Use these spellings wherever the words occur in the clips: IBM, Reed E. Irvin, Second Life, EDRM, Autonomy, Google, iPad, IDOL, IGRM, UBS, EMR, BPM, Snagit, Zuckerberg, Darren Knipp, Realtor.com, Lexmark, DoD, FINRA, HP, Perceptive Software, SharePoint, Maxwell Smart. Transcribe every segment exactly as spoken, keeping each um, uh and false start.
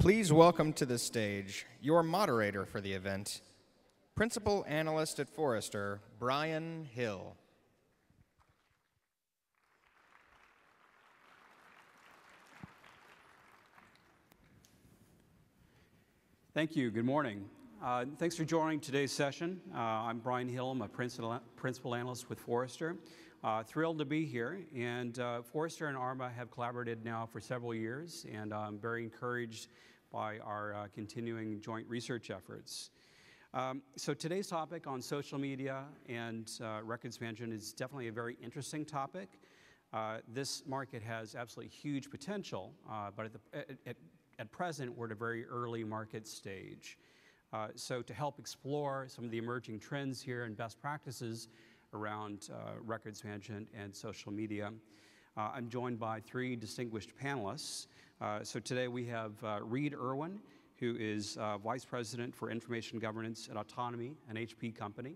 Please welcome to the stage your moderator for the event, Principal Analyst at Forrester, Brian Hill. Thank you. Good morning. Uh, thanks for joining today's session. Uh, I'm Brian Hill. I'm a principal, principal analyst with Forrester. Uh, thrilled to be here. And uh, Forrester and ARMA have collaborated now for several years, and I'm very encouraged by our uh, continuing joint research efforts. Um, so today's topic on social media and uh, records management is definitely a very interesting topic. Uh, this market has absolutely huge potential, uh, but at, the, at, at At present, we're at a very early market stage. Uh, so to help explore some of the emerging trends here and best practices around uh, records management and social media, uh, I'm joined by three distinguished panelists. Uh, so today we have uh, Reed Irvin, who is uh, Vice President for Information Governance at Autonomy, an H P company.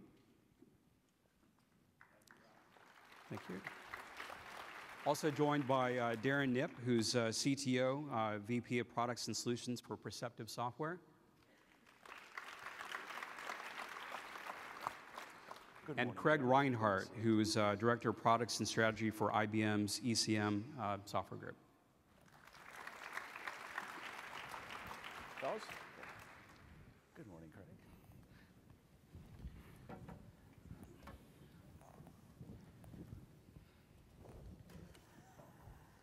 Thank you. Also joined by uh, Darren Knipp, who's uh, C T O, uh, V P of Products and Solutions for Perceptive Software. Good and morning. Craig Rhinehart, who is uh, Director of Products and Strategy for I B M's E C M uh, software group. Fellas? Good morning, Craig.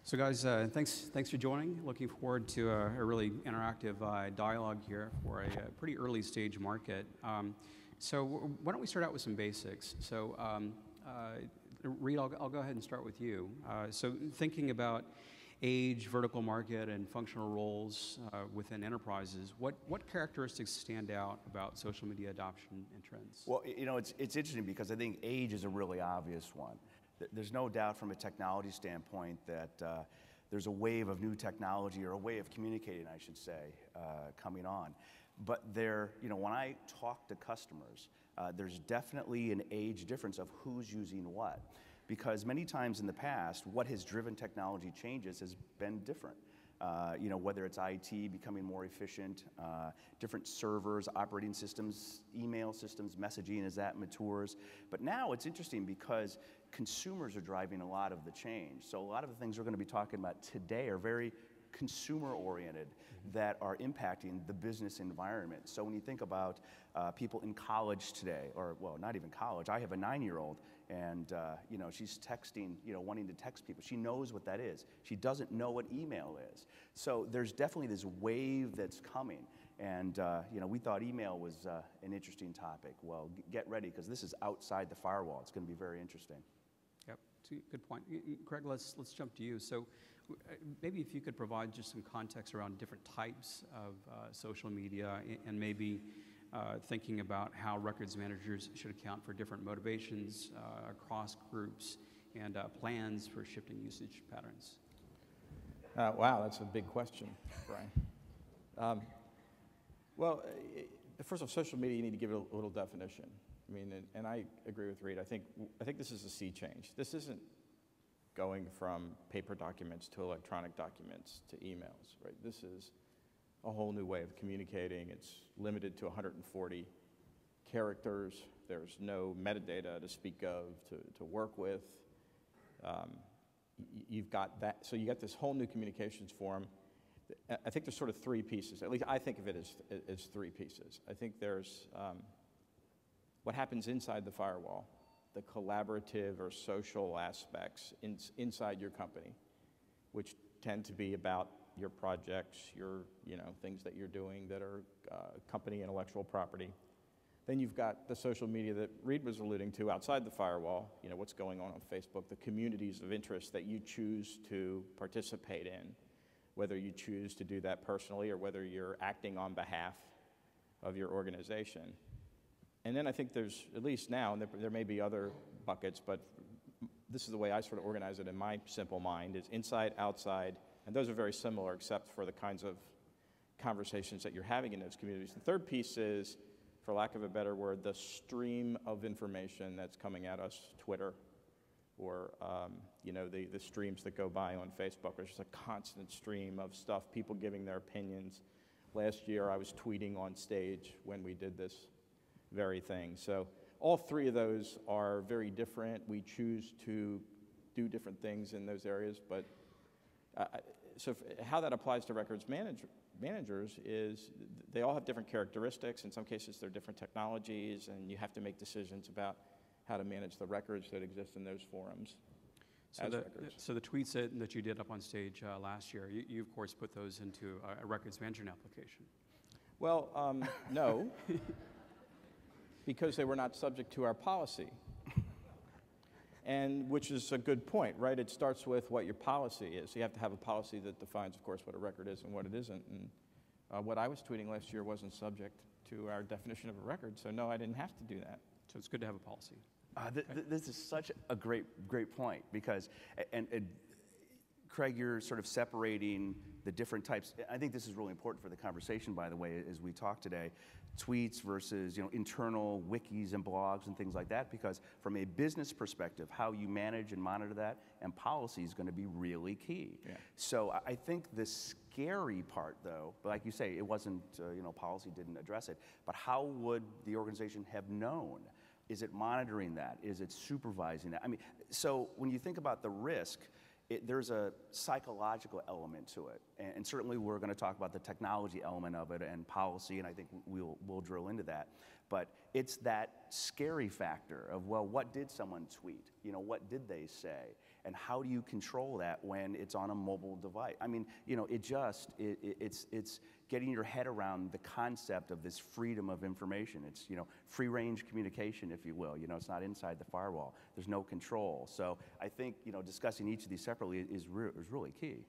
So guys, uh, thanks, thanks for joining. Looking forward to a, a really interactive uh, dialogue here for a, a pretty early stage market. Um, so why don't we start out with some basics? So um, uh, Reed, I'll, I'll go ahead and start with you. Uh, so thinking about age, vertical market, and functional roles uh, within enterprises, what, what characteristics stand out about social media adoption and trends? Well, you know, it's, it's interesting because I think age is a really obvious one. There's no doubt from a technology standpoint that uh, there's a wave of new technology, or a way of communicating, I should say, uh, coming on. But there, you know, when I talk to customers, uh, there's definitely an age difference of who's using what. Because many times in the past, what has driven technology changes has been different. Uh, you know, whether it's I T becoming more efficient, uh, different servers, operating systems, email systems, messaging as that matures. But now it's interesting because consumers are driving a lot of the change. So a lot of the things we're going to be talking about today are very consumer-oriented, mm-hmm. that are impacting the business environment. So when you think about uh, people in college today, or well, not even college, I have a nine-year-old, and uh, you know, she's texting, you know, wanting to text people. She knows what that is. She doesn't know what email is. So there's definitely this wave that's coming. And uh, you know, we thought email was uh, an interesting topic. Well, get ready, because this is outside the firewall. It's going to be very interesting. Yep, good point. Craig, let's, let's jump to you. So maybe if you could provide just some context around different types of uh, social media, and maybe uh, thinking about how records managers should account for different motivations uh, across groups and uh, plans for shifting usage patterns. Uh, wow, that's a big question, Brian. Um, well, first of all, social media, you need to give it a little definition. I mean, and, and I agree with Reed. I think, I think this is a sea change. This isn't going from paper documents to electronic documents to emails, right? This is a whole new way of communicating. It's limited to one hundred forty characters. There's no metadata to speak of, to, to work with. Um, you've got that, so you got this whole new communications form. I think there's sort of three pieces, at least I think of it as, as three pieces. I think there's um, what happens inside the firewall, the collaborative or social aspects in, inside your company, which tend to be about your projects, your, you know, things that you're doing that are uh, company intellectual property. Then you've got the social media that Reed was alluding to outside the firewall, you know, what's going on on Facebook, the communities of interest that you choose to participate in, whether you choose to do that personally or whether you're acting on behalf of your organization. And then I think there's, at least now, and there may be other buckets, but this is the way I sort of organize it in my simple mind, is inside, outside, and those are very similar except for the kinds of conversations that you're having in those communities. The third piece is, for lack of a better word, the stream of information that's coming at us, Twitter, or um, you know, the, the streams that go by on Facebook. There's just a constant stream of stuff, people giving their opinions, Last year, I was tweeting on stage when we did this very thing. So all three of those are very different. We choose to do different things in those areas. But uh, so f how that applies to records manage managers is they all have different characteristics. In some cases, they're different technologies, and you have to make decisions about how to manage the records that exist in those forums. So the, so the tweets that, that you did up on stage uh, last year, you, you of course put those into a, a records management application. Well, um, no, because they were not subject to our policy, and which is a good point, right? It starts with what your policy is. You have to have a policy that defines, of course, what a record is and what it isn't. And uh, what I was tweeting last year wasn't subject to our definition of a record, so no, I didn't have to do that. So it's good to have a policy. Uh, th th this is such a great, great point because, and, and Craig, you're sort of separating the different types. I think this is really important for the conversation, by the way, as we talk today, tweets versus you know internal wikis and blogs and things like that. Because from a business perspective, how you manage and monitor that and policy is going to be really key. Yeah. So I think the scary part, though, like you say, it wasn't uh, you know policy didn't address it. But how would the organization have known? Is it monitoring that? Is it supervising that? I mean, so when you think about the risk, it, there's a psychological element to it. And, and certainly we're gonna talk about the technology element of it and policy, and I think we'll, we'll drill into that. But it's that scary factor of, well, what did someone tweet? You know, what did they say? And how do you control that when it's on a mobile device? I mean, you know, it just, it, it, it's, it's, getting your head around the concept of this freedom of information. It's, you know, free-range communication, if you will. You know, it's not inside the firewall. There's no control. So I think, you know, discussing each of these separately is, re is really key.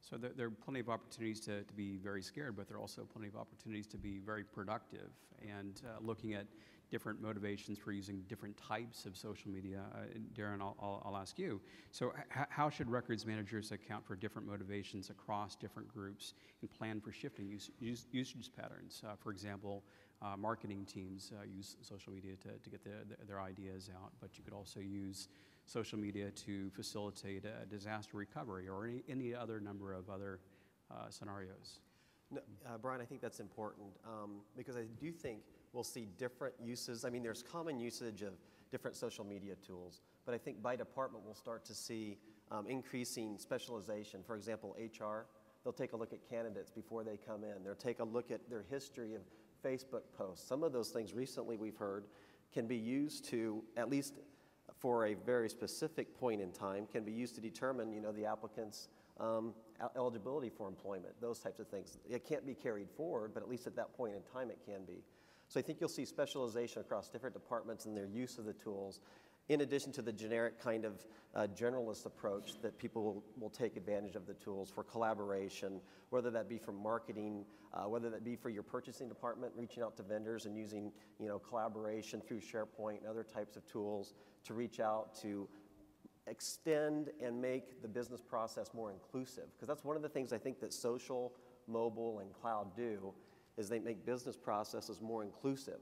So there, there are plenty of opportunities to, to be very scared, but there are also plenty of opportunities to be very productive. And uh, looking at different motivations for using different types of social media, uh, Darren, I'll, I'll, I'll ask you. So h how should records managers account for different motivations across different groups and plan for shifting use, use, usage patterns? Uh, for example, uh, marketing teams uh, use social media to, to get the, the, their ideas out, but you could also use social media to facilitate a disaster recovery or any, any other number of other uh, scenarios. No, uh, Brian, I think that's important um, because I do think we'll see different uses. I mean, there's common usage of different social media tools, but I think by department we'll start to see um, increasing specialization. For example, H R, they'll take a look at candidates before they come in. They'll take a look at their history of Facebook posts. Some of those things recently we've heard can be used to, at least for a very specific point in time, can be used to determine, you know, the applicant's um, eligibility for employment, those types of things. It can't be carried forward, but at least at that point in time it can be. So I think you'll see specialization across different departments and their use of the tools, in addition to the generic kind of uh, generalist approach that people will, will take advantage of the tools for collaboration, whether that be for marketing, uh, whether that be for your purchasing department, reaching out to vendors and using you know, collaboration through SharePoint and other types of tools to reach out to extend and make the business process more inclusive. Because that's one of the things I think that social, mobile, and cloud do is they make business processes more inclusive.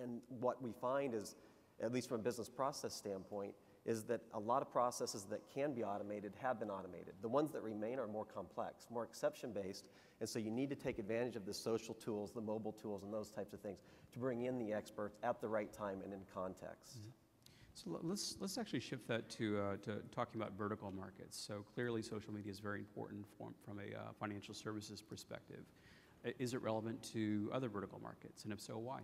And what we find is, at least from a business process standpoint, is that a lot of processes that can be automated have been automated. The ones that remain are more complex, more exception-based, and so you need to take advantage of the social tools, the mobile tools, and those types of things to bring in the experts at the right time and in context. Mm-hmm. So let's, let's actually shift that to, uh, to talking about vertical markets. So clearly social media is very important from, from a uh, financial services perspective. Is it relevant to other vertical markets, and if so, why?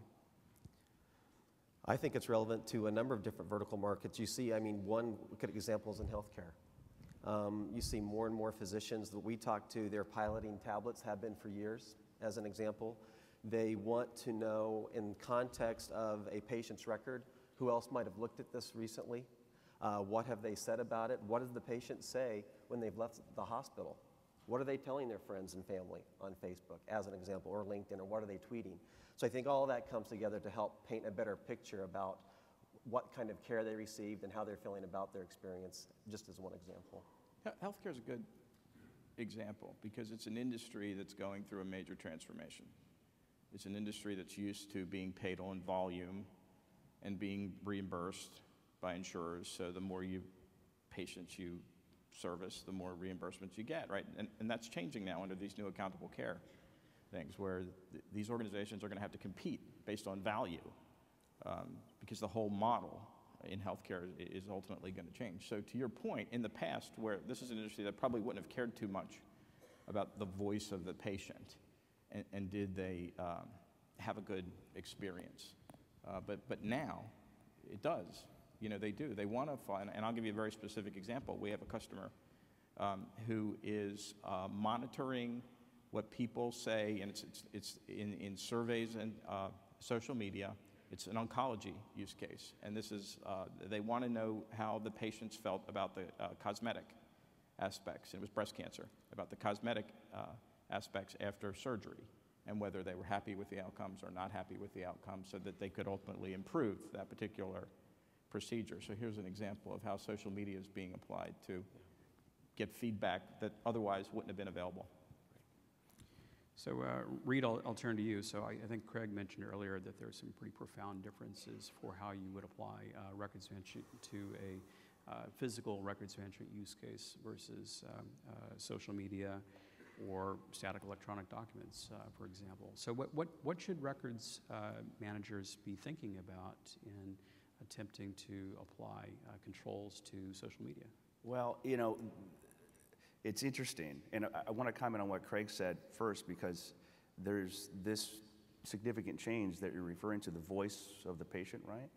I think it's relevant to a number of different vertical markets. You see, I mean, one good example is in healthcare. Um, you see more and more physicians that we talk to, they're piloting tablets, have been for years, as an example. They want to know, in context of a patient's record, who else might have looked at this recently? Uh, what have they said about it? What does the patient say when they've left the hospital? What are they telling their friends and family on Facebook, as an example, or LinkedIn, or what are they tweeting? So I think all of that comes together to help paint a better picture about what kind of care they received and how they're feeling about their experience, just as one example. Healthcare is a good example because it's an industry that's going through a major transformation. It's an industry that's used to being paid on volume and being reimbursed by insurers, so the more you patients you service, the more reimbursements you get, right? And, and that's changing now under these new accountable care things where th these organizations are going to have to compete based on value um, because the whole model in healthcare is, is ultimately going to change. So to your point, in the past, where this is an industry that probably wouldn't have cared too much about the voice of the patient and, and did they um, have a good experience. Uh, but, but now it does. You know, they do. They want to find, and I'll give you a very specific example. We have a customer um, who is uh, monitoring what people say, and it's, it's, it's in, in surveys and uh, social media. It's an oncology use case, and this is, uh, they want to know how the patients felt about the uh, cosmetic aspects. It was breast cancer, about the cosmetic uh, aspects after surgery, and whether they were happy with the outcomes or not happy with the outcomes, so that they could ultimately improve that particular procedure. So here's an example of how social media is being applied to get feedback that otherwise wouldn't have been available. So uh, Reed, I'll, I'll turn to you. So I, I think Craig mentioned earlier that there are some pretty profound differences for how you would apply uh, records management to a uh, physical records management use case versus um, uh, social media or static electronic documents, uh, for example. So what, what, what should records uh, managers be thinking about in attempting to apply uh, controls to social media? Well, you know, it's interesting, and I, I want to comment on what Craig said first, because there's this significant change that you're referring to, the voice of the patient, right?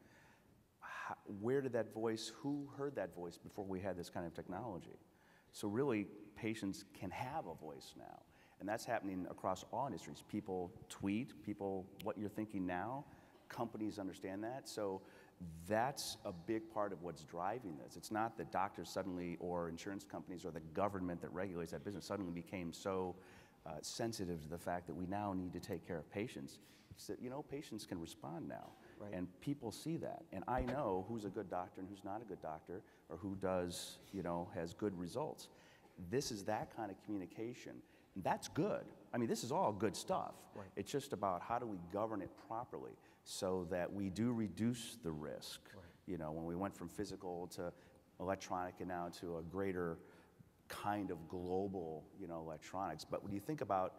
How, where did that voice, who heard that voice before we had this kind of technology? So really, patients can have a voice now, and that's happening across all industries. People tweet, people, what you're thinking now, companies understand that. So that's a big part of what's driving this. It's not the doctors suddenly, or insurance companies, or the government that regulates that business suddenly became so uh, sensitive to the fact that we now need to take care of patients. It's that, you know, patients can respond now, right? And people see that. And I know who's a good doctor and who's not a good doctor, or who does, you know, has good results. This is that kind of communication. And that's good. I mean, this is all good stuff. Right. It's just about how do we govern it properly so that we do reduce the risk. Right. You know, when we went from physical to electronic and now to a greater kind of global, you know, electronics. But when you think about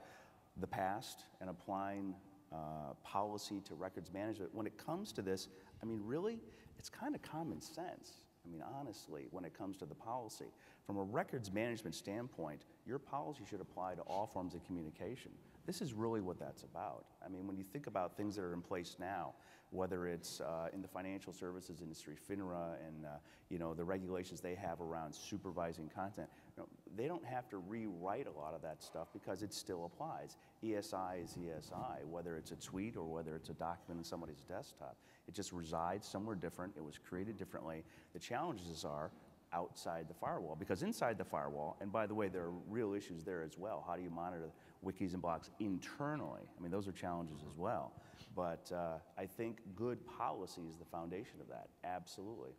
the past and applying uh, policy to records management, when it comes to this, I mean, really, it's kind of common sense. I mean, honestly, when it comes to the policy, from a records management standpoint, your policy should apply to all forms of communication. This is really what that's about. I mean, when you think about things that are in place now, whether it's uh, in the financial services industry, FINRA, and uh, you know, the regulations they have around supervising content, you know, they don't have to rewrite a lot of that stuff because it still applies. E S I is E S I, whether it's a tweet or whether it's a document in somebody's desktop. It just resides somewhere different. It was created differently. The challenges are outside the firewall, because inside the firewall, and by the way, there are real issues there as well. How do you monitor wikis and blocks internally? I mean, those are challenges as well. But uh, I think good policy is the foundation of that, absolutely.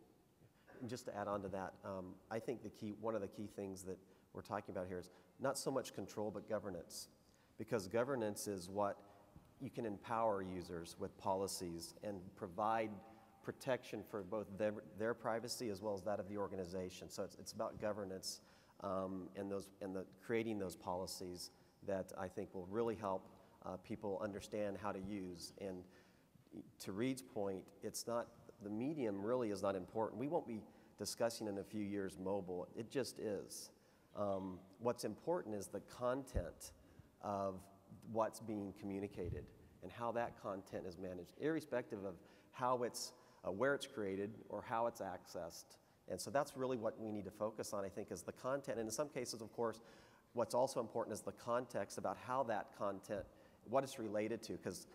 Just to add on to that, um, I think the key, one of the key things that we're talking about here is not so much control, but governance. Because governance is what you can empower users with policies and provide protection for both their, their privacy as well as that of the organization. So it's, it's about governance um, and, those, and the, creating those policies that I think will really help uh, people understand how to use. And to Reed's point, it's not, the medium really is not important. We won't be discussing in a few years mobile. It just is. Um, what's important is the content of what's being communicated and how that content is managed, irrespective of how it's Uh, where it's created or how it's accessed. And so that's really what we need to focus on, I think, is the content. And in some cases, of course, what's also important is the context about how that content, what it's related to. Because,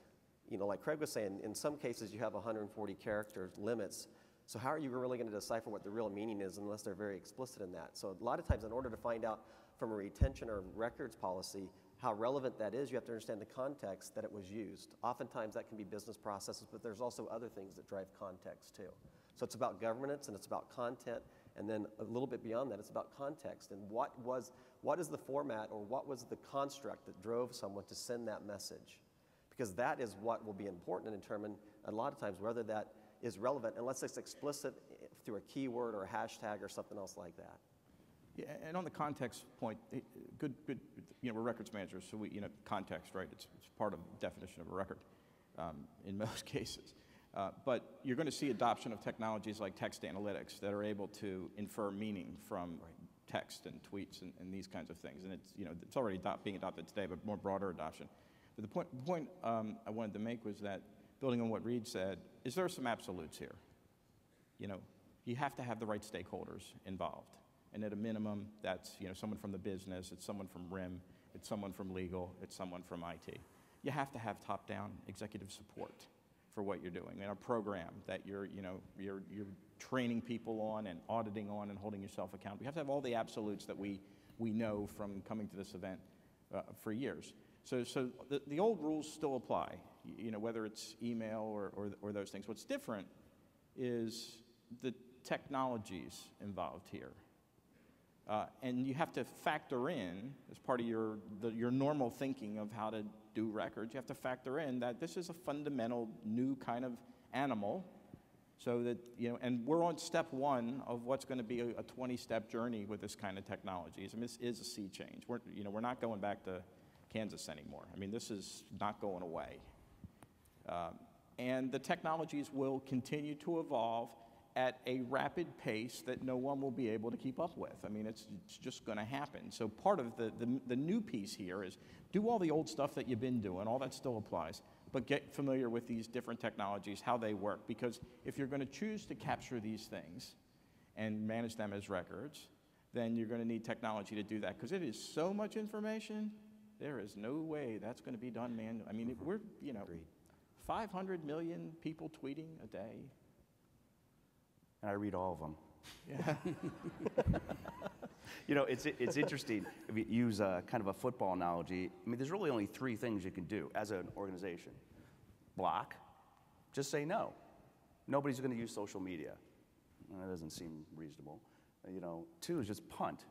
you know, like Craig was saying, in some cases you have one hundred forty character limits. So how are you really going to decipher what the real meaning is unless they're very explicit in that? So a lot of times, in order to find out from a retention or records policy how relevant that is, you have to understand the context that it was used. Oftentimes that can be business processes, but there's also other things that drive context too. So it's about governance and it's about content, and then a little bit beyond that, it's about context and what was, what is the format or what was the construct that drove someone to send that message? Because that is what will be important and determine a lot of times whether that is relevant, unless it's explicit through a keyword or a hashtag or something else like that. Yeah, and on the context point, good, good. You know, we're records managers, so we, you know, context, right? It's, it's part of the definition of a record um, in most cases. Uh, but you're going to see adoption of technologies like text analytics that are able to infer meaning from text and tweets and, and these kinds of things. And it's, you know, it's already adopt, being adopted today, but more broader adoption. But the point, the point um, I wanted to make was that, building on what Reed said, is there some absolutes here? You know, you have to have the right stakeholders involved. And at a minimum, that's, you know, someone from the business, it's someone from R I M, it's someone from legal, it's someone from I T. You have to have top-down executive support for what you're doing, and a program that you're, you know, you're, you're training people on and auditing on and holding yourself accountable. You have to have all the absolutes that we, we know from coming to this event uh, for years. So, so the, the old rules still apply, you know, whether it's email or, or, or those things. What's different is the technologies involved here. Uh, and you have to factor in, as part of your, the, your normal thinking of how to do records, you have to factor in that this is a fundamental new kind of animal. So that, you know, and we're on step one of what's going to be a twenty-step journey with this kind of technologies. I mean, this is a sea change. We're, you know, we're not going back to Kansas anymore. I mean, this is not going away. Um, and the technologies will continue to evolve at a rapid pace that no one will be able to keep up with. I mean, it's, it's just going to happen. So part of the, the, the new piece here is do all the old stuff that you've been doing, all that still applies, but get familiar with these different technologies, how they work, because if you're going to choose to capture these things and manage them as records, then you're going to need technology to do that, because it is so much information, there is no way that's going to be done manually. I mean, it, we're, you know, Agreed. five hundred million people tweeting a day. And I read all of them. Yeah. You know, it's, it's interesting. If you use a, kind of a football analogy, I mean, there's really only three things you can do as an organization. Block, just say no. Nobody's going to use social media. That doesn't seem reasonable. You know, two is just punt.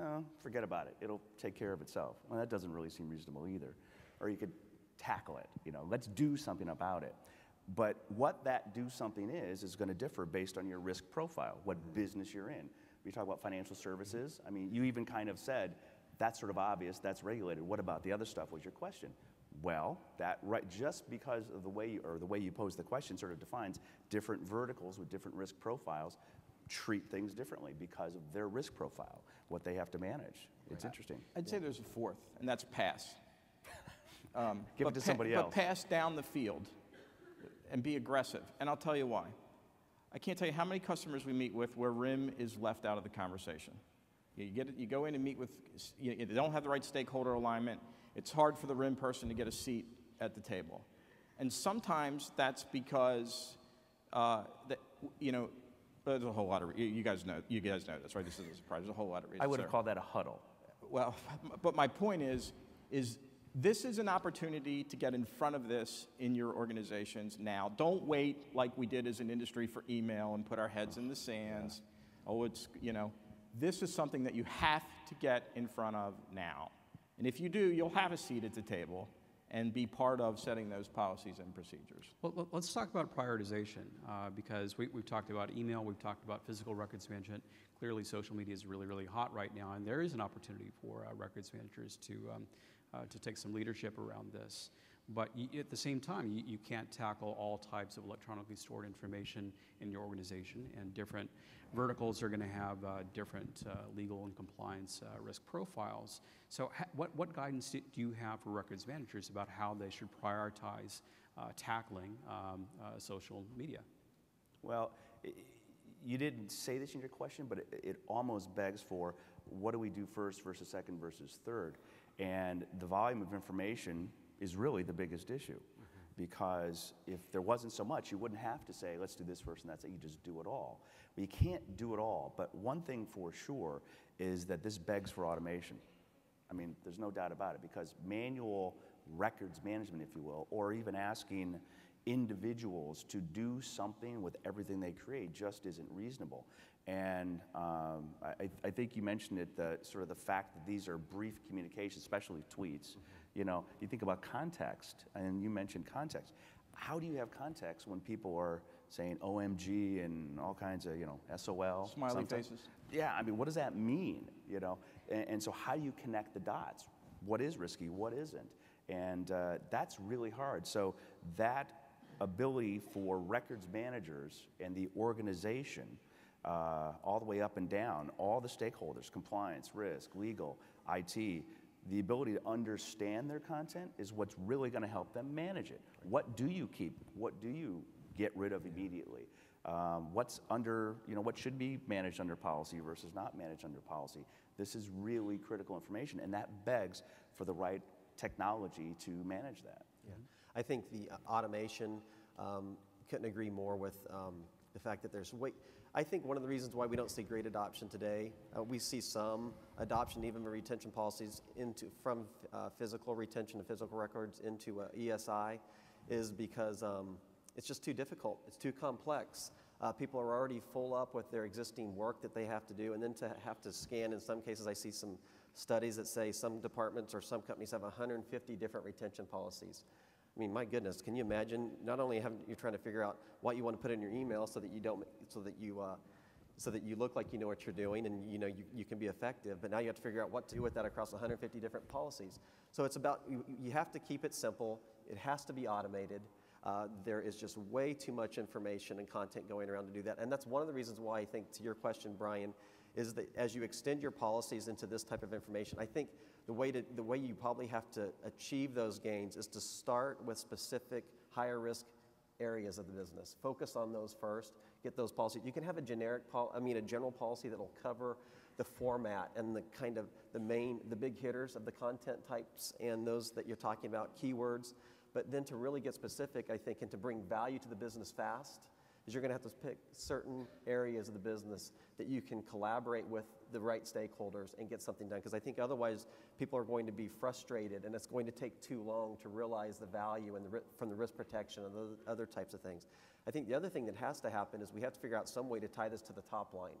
Oh, forget about it. It'll take care of itself. Well, that doesn't really seem reasonable either. Or you could tackle it. You know, let's do something about it. But what that do something is, is going to differ based on your risk profile, what business you're in. We talk about financial services. I mean, you even kind of said, that's sort of obvious, that's regulated. What about the other stuff was your question? Well, that right, just because of the way you, or the way you pose the question sort of defines different verticals with different risk profiles treat things differently because of their risk profile, what they have to manage. It's right. Interesting. I'd yeah. say there's a fourth, and that's pass. Um, Give it to somebody else. But pass down the field. And be aggressive, and I'll tell you why. I can't tell you how many customers we meet with where R I M is left out of the conversation. You, get it, you go in and meet with, you, you don't have the right stakeholder alignment, it's hard for the R I M person to get a seat at the table. And sometimes that's because, uh, that, you know, there's a whole lot of, you, you guys know, you guys know this, right? This isn't a surprise, there's a whole lot of reasons. I would have called that a huddle. Well, but my point is, is this is an opportunity to get in front of this in your organizations now. Don't wait like we did as an industry for email and put our heads in the sands. Yeah. Oh, it's, you know, this is something that you have to get in front of now. And if you do, you'll have a seat at the table and be part of setting those policies and procedures. Well, let's talk about prioritization, uh, because we, we've talked about email, we've talked about physical records management. Clearly, social media is really, really hot right now, and there is an opportunity for uh, records managers to um, Uh, to take some leadership around this. But you, at the same time, you, you can't tackle all types of electronically stored information in your organization, and different verticals are going to have uh, different uh, legal and compliance uh, risk profiles. So ha what, what guidance do you have for records managers about how they should prioritize uh, tackling um, uh, social media? Well, it, you didn't say this in your question, but it, it almost begs for what do we do first versus second versus third? And the volume of information is really the biggest issue, mm-hmm. because if there wasn't so much, you wouldn't have to say, let's do this first and that's it, you just do it all. Well, you can't do it all, but one thing for sure is that this begs for automation. I mean, there's no doubt about it, because manual records management, if you will, or even asking individuals to do something with everything they create just isn't reasonable. And um, I, I think you mentioned it, the, sort of the fact that these are brief communications, especially tweets. Mm-hmm. You know, you think about context, and you mentioned context. How do you have context when people are saying O M G and all kinds of, you know, S O L. Smiley faces. Yeah, I mean, what does that mean, you know? And, and so how do you connect the dots? What is risky, what isn't? And uh, that's really hard. So that ability for records managers and the organization, uh, all the way up and down, all the stakeholders, compliance, risk, legal, I T, the ability to understand their content is what's really gonna help them manage it. What do you keep? What do you get rid of immediately? Um, what's under, you know, what should be managed under policy versus not managed under policy? This is really critical information, and that begs for the right technology to manage that. Yeah. I think the automation, um, couldn't agree more with um, the fact that there's way, I think one of the reasons why we don't see great adoption today, uh, we see some adoption even in retention policies into, from uh, physical retention of physical records into uh, E S I, is because um, it's just too difficult, it's too complex. Uh, people are already full up with their existing work that they have to do, and then to have to scan, in some cases I see some studies that say some departments or some companies have one hundred fifty different retention policies. I mean, my goodness, can you imagine? Not only having, you're trying to figure out what you want to put in your email so that you don't, so that you, uh, so that you look like you know what you're doing and you know you, you can be effective. But now you have to figure out what to do with that across one hundred fifty different policies. So it's about, you, you have to keep it simple. It has to be automated. Uh, there is just way too much information and content going around to do that. And that's one of the reasons why I think, to your question, Brian, is that as you extend your policies into this type of information, I think the way, to, the way you probably have to achieve those gains is to start with specific higher risk areas of the business. Focus on those first, get those policies. You can have a generic, pol I mean a general policy that'll cover the format and the kind of the main, the big hitters of the content types and those that you're talking about, keywords. But then to really get specific, I think, and to bring value to the business fast, is you're gonna have to pick certain areas of the business that you can collaborate with the right stakeholders and get something done. Because I think otherwise people are going to be frustrated and it's going to take too long to realize the value and the, from the risk protection and the other types of things. I think the other thing that has to happen is we have to figure out some way to tie this to the top line.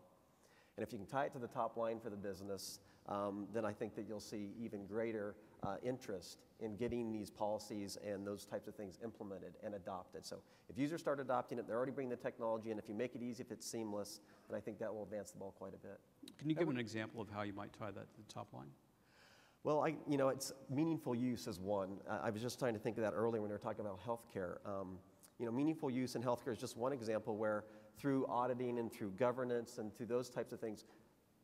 And if you can tie it to the top line for the business, um, then I think that you'll see even greater uh, interest in getting these policies and those types of things implemented and adopted. So if users start adopting it, they're already bringing the technology in. If you make it easy, if it's seamless, then I think that will advance the ball quite a bit. Can you give an example of how you might tie that to the top line? Well, I, you know, it's meaningful use is one. Uh, I was just trying to think of that earlier when we were talking about healthcare. Um, you know, meaningful use in healthcare is just one example where through auditing and through governance and through those types of things,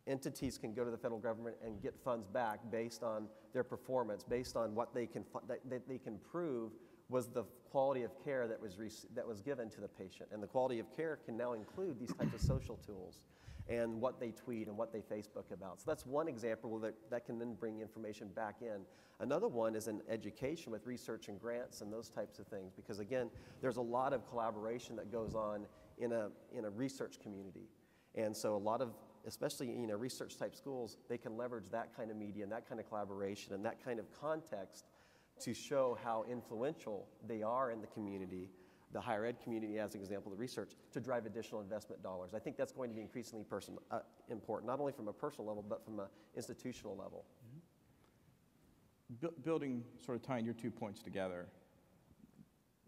entities can go to the federal government and get funds back based on their performance, based on what they can, that, that they can prove was the quality of care that was, that was given to the patient. And the quality of care can now include these types of social tools and what they tweet and what they Facebook about. So that's one example that, that can then bring information back in. Another one is in education with research and grants and those types of things, because again, there's a lot of collaboration that goes on in a, in a research community. And so a lot of, especially you know, research type schools, they can leverage that kind of media and that kind of collaboration and that kind of context to show how influential they are in the community, the higher ed community as an example, the research, to drive additional investment dollars. I think that's going to be increasingly person, uh, important, not only from a personal level, but from an institutional level. Mm-hmm. Bu- building, sort of tying your two points together,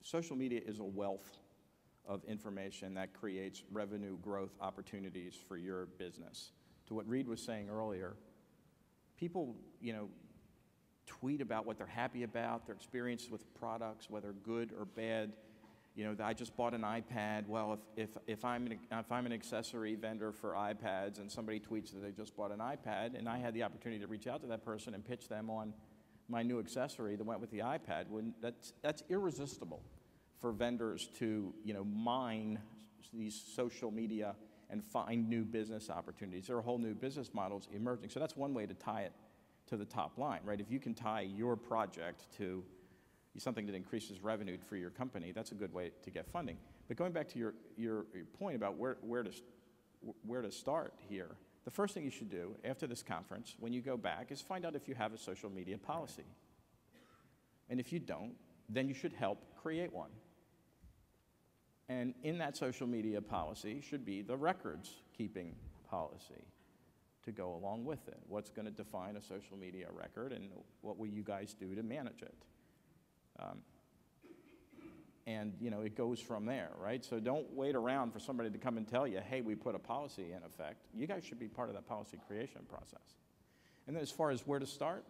social media is a wealth of information that creates revenue growth opportunities for your business. To what Reed was saying earlier, people, you know, tweet about what they're happy about, their experience with products, whether good or bad. You know, I just bought an iPad. Well, if, if, if, I'm an, if I'm an accessory vendor for iPads and somebody tweets that they just bought an iPad and I had the opportunity to reach out to that person and pitch them on my new accessory that went with the iPad, wouldn't, that's, that's irresistible for vendors to, you know, mine these social media and find new business opportunities. There are whole new business models emerging. So that's one way to tie it to the top line, right? If you can tie your project to something that increases revenue for your company, that's a good way to get funding. But going back to your, your, your point about where, where, to, where to start here, the first thing you should do after this conference, when you go back, is find out if you have a social media policy. And if you don't, then you should help create one. And in that social media policy should be the records keeping policy to go along with it. What's going to define a social media record and what will you guys do to manage it? Um, and you know, it goes from there, right? So don't wait around for somebody to come and tell you, hey, we put a policy in effect. You guys should be part of that policy creation process. And then as far as where to start,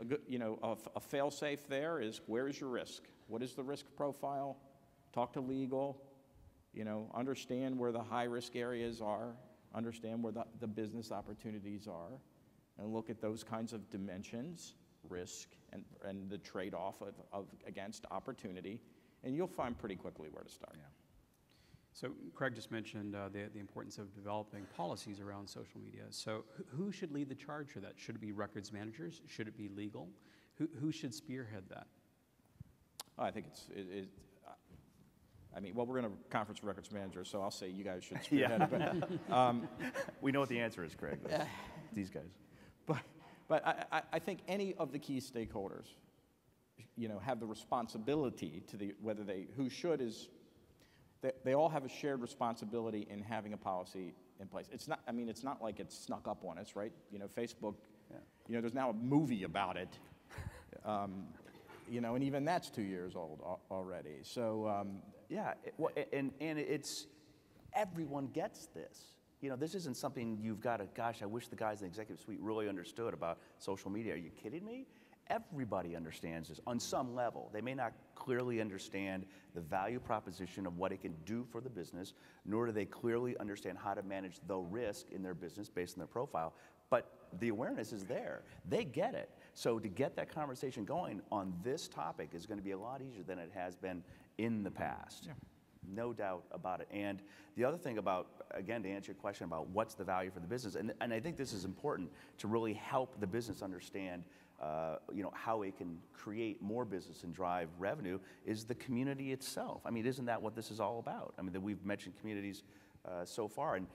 a good, you know, a, a fail-safe there is, where is your risk? What is the risk profile? Talk to legal, you know, understand where the high-risk areas are, understand where the, the business opportunities are, and look at those kinds of dimensions, risk, and, and the trade-off of, of against opportunity, and you'll find pretty quickly where to start. Yeah. So Craig just mentioned uh, the, the importance of developing policies around social media. So who should lead the charge for that? Should it be records managers? Should it be legal? Who, who should spearhead that? Oh, I think it's, it, it, I mean, well, we're in a conference of records managers, so I'll say you guys should spearhead it. But, um, we know what the answer is, Craig, uh, these guys. But, but I, I think any of the key stakeholders, you know, have the responsibility to the, whether they, who should is, They, they all have a shared responsibility in having a policy in place. It's not, I mean, it's not like it's snuck up on us, right? You know, Facebook, yeah. you know, there's now a movie about it. um, you know, and even that's two years old al already. So, um, yeah, it, well, and, and it's, everyone gets this. You know, this isn't something you've got to, gosh, I wish the guys in the executive suite really understood about social media. Are you kidding me? Everybody understands this on some level. They may not clearly understand the value proposition of what it can do for the business, nor do they clearly understand how to manage the risk in their business based on their profile, but the awareness is there. They get it. So to get that conversation going on this topic is going to be a lot easier than it has been in the past. Yeah. No doubt about it. And the other thing about, again, to answer your question about what's the value for the business, and, and I think this is important to really help the business understand uh, you know, how it can create more business and drive revenue, is the community itself. I mean, isn't that what this is all about? I mean, that we've mentioned communities uh, so far, and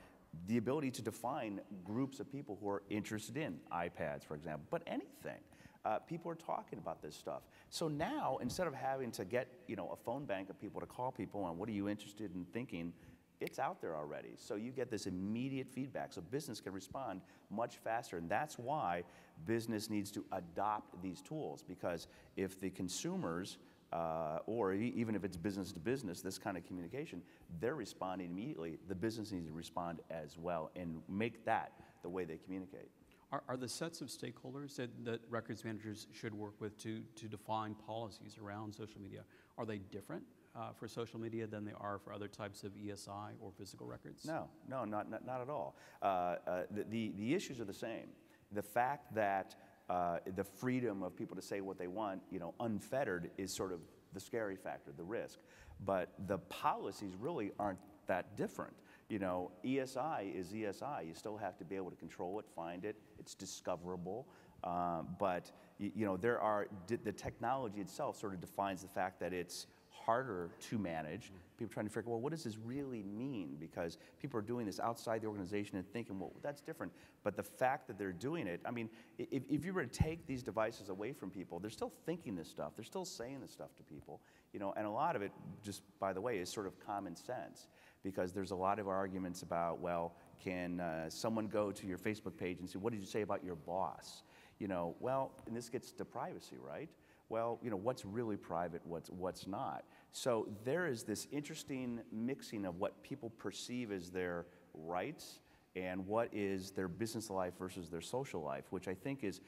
the ability to define groups of people who are interested in iPads, for example, but anything. Uh, people are talking about this stuff. So now, instead of having to get, you know, a phone bank of people to call people on what are you interested in thinking, it's out there already. So you get this immediate feedback. So business can respond much faster. And that's why business needs to adopt these tools, because if the consumers, uh, or e even if it's business to business, this kind of communication, they're responding immediately, the business needs to respond as well and make that the way they communicate. Are, are the sets of stakeholders that, that records managers should work with to, to define policies around social media, are they different uh, for social media than they are for other types of E S I or physical records? No, no, not, not, not at all. Uh, uh, the, the, the issues are the same. The fact that uh, the freedom of people to say what they want, you know, unfettered is sort of the scary factor, the risk. But the policies really aren't that different. You know, E S I is E S I. You still have to be able to control it, find it. It's discoverable. Um, but, you, you know, there are, the technology itself sort of defines the fact that it's harder to manage. People trying to figure out, well, what does this really mean? Because people are doing this outside the organization and thinking, well, that's different. But the fact that they're doing it, I mean, if, if you were to take these devices away from people, they're still thinking this stuff. They're still saying this stuff to people. You know, and a lot of it, just by the way, is sort of common sense. Because there's a lot of arguments about, well, can uh, someone go to your Facebook page and see, what did you say about your boss? You know, well, and this gets to privacy, right? Well, you know, what's really private, what's, what's not. So there is this interesting mixing of what people perceive as their rights and what is their business life versus their social life, which I think is,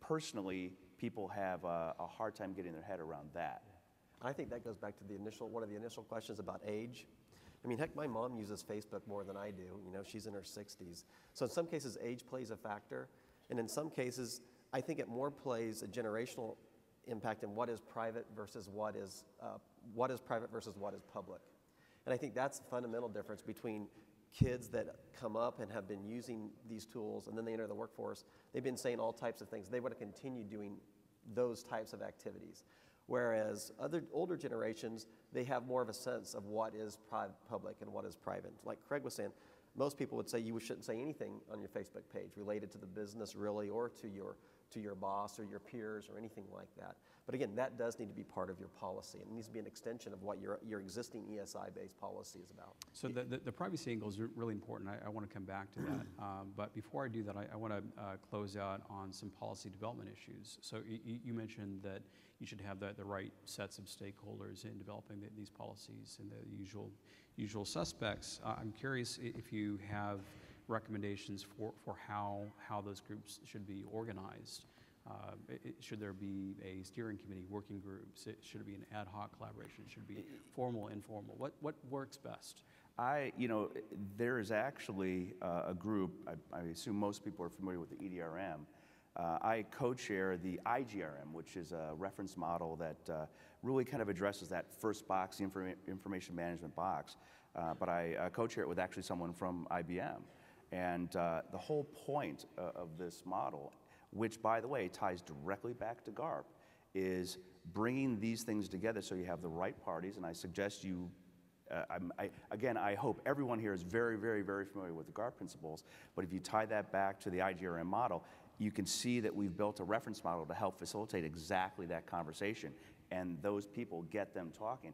personally, people have a, a hard time getting their head around that. I think that goes back to the initial, one of the initial questions about age. I mean, heck, my mom uses Facebook more than I do. You know, she's in her sixties. So in some cases, age plays a factor. And in some cases, I think it more plays a generational impact in what is private versus what is, uh, what is private versus what is public. And I think that's the fundamental difference between kids that come up and have been using these tools and then they enter the workforce. They've been saying all types of things. They want to continue doing those types of activities. Whereas other older generations, they have more of a sense of what is public and what is private. Like Craig was saying, most people would say you shouldn't say anything on your Facebook page related to the business really or to your to your boss or your peers or anything like that. But again, that does need to be part of your policy. It needs to be an extension of what your, your existing E S I-based policy is about. So the, the, the privacy angle is really important. I, I want to come back to that. Um, but before I do that, I, I want to uh, close out on some policy development issues. So you, you mentioned that you should have the, the right sets of stakeholders in developing the, these policies and the usual, usual suspects. Uh, I'm curious if you have recommendations for, for how, how those groups should be organized. Uh, it, should there be a steering committee, working groups? It, should it be an ad hoc collaboration? Should it be formal, informal? What, what works best? I, you know, there is actually uh, a group, I, I assume most people are familiar with the E D R M. Uh, I co-chair the I G R M, which is a reference model that uh, really kind of addresses that first box, the informa information management box. Uh, but I uh, co-chair it with actually someone from I B M. And uh, the whole point uh, of this model, which by the way ties directly back to GARP, is bringing these things together so you have the right parties. And I suggest you, uh, I'm, I, again, I hope everyone here is very, very, very familiar with the GARP principles, but if you tie that back to the I G R M model, you can see that we've built a reference model to help facilitate exactly that conversation and those people, get them talking.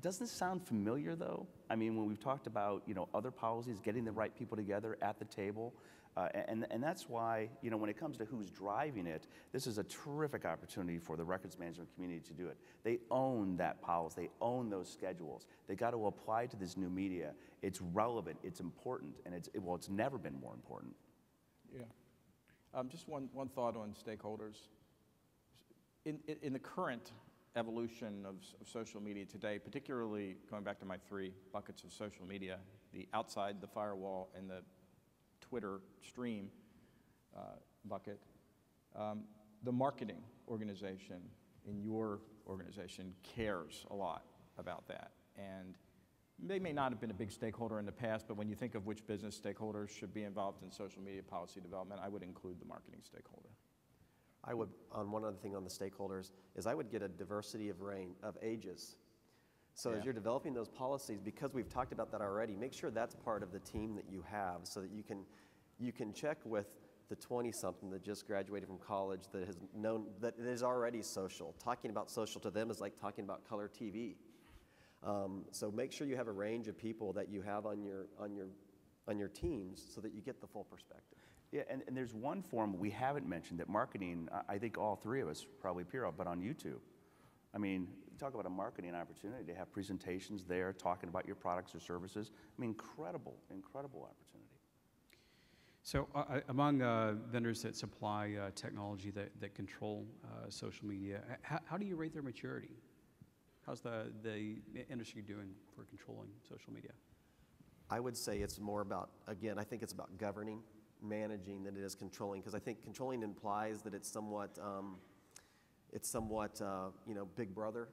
Doesn't this sound familiar though? I mean, when we've talked about, you know, other policies, getting the right people together at the table, uh, and, and that's why, you know, when it comes to who's driving it, this is a terrific opportunity for the records management community to do it. They own that policy, they own those schedules. They got to apply to this new media. It's relevant, it's important, and it's, it, well, it's never been more important. Yeah. Um, just one, one thought on stakeholders. In, in, in the current evolution of, of social media today, particularly going back to my three buckets of social media, the outside the firewall and the Twitter stream uh, bucket, um, the marketing organization in your organization cares a lot about that. And they may not have been a big stakeholder in the past, but when you think of which business stakeholders should be involved in social media policy development, I would include the marketing stakeholder. I would, on one other thing on the stakeholders, is I would get a diversity of range, of ages. So yeah. As you're developing those policies, because we've talked about that already, make sure that's part of the team that you have so that you can, you can check with the twenty-something that just graduated from college that has known, that is already social. Talking about social to them is like talking about color T V. Um, so make sure you have a range of people that you have on your, on your, on your teams so that you get the full perspective. Yeah, and, and there's one form we haven't mentioned that marketing, I think all three of us probably peer out, but on YouTube. I mean, talk about a marketing opportunity to have presentations there talking about your products or services. I mean, incredible, incredible opportunity. So uh, among uh, vendors that supply uh, technology that, that control uh, social media, how, how do you rate their maturity? How's the, the industry doing for controlling social media? I would say it's more about, again, I think it's about governing, managing than it is controlling, because I think controlling implies that it's somewhat, um, it's somewhat, uh, you know, big brother.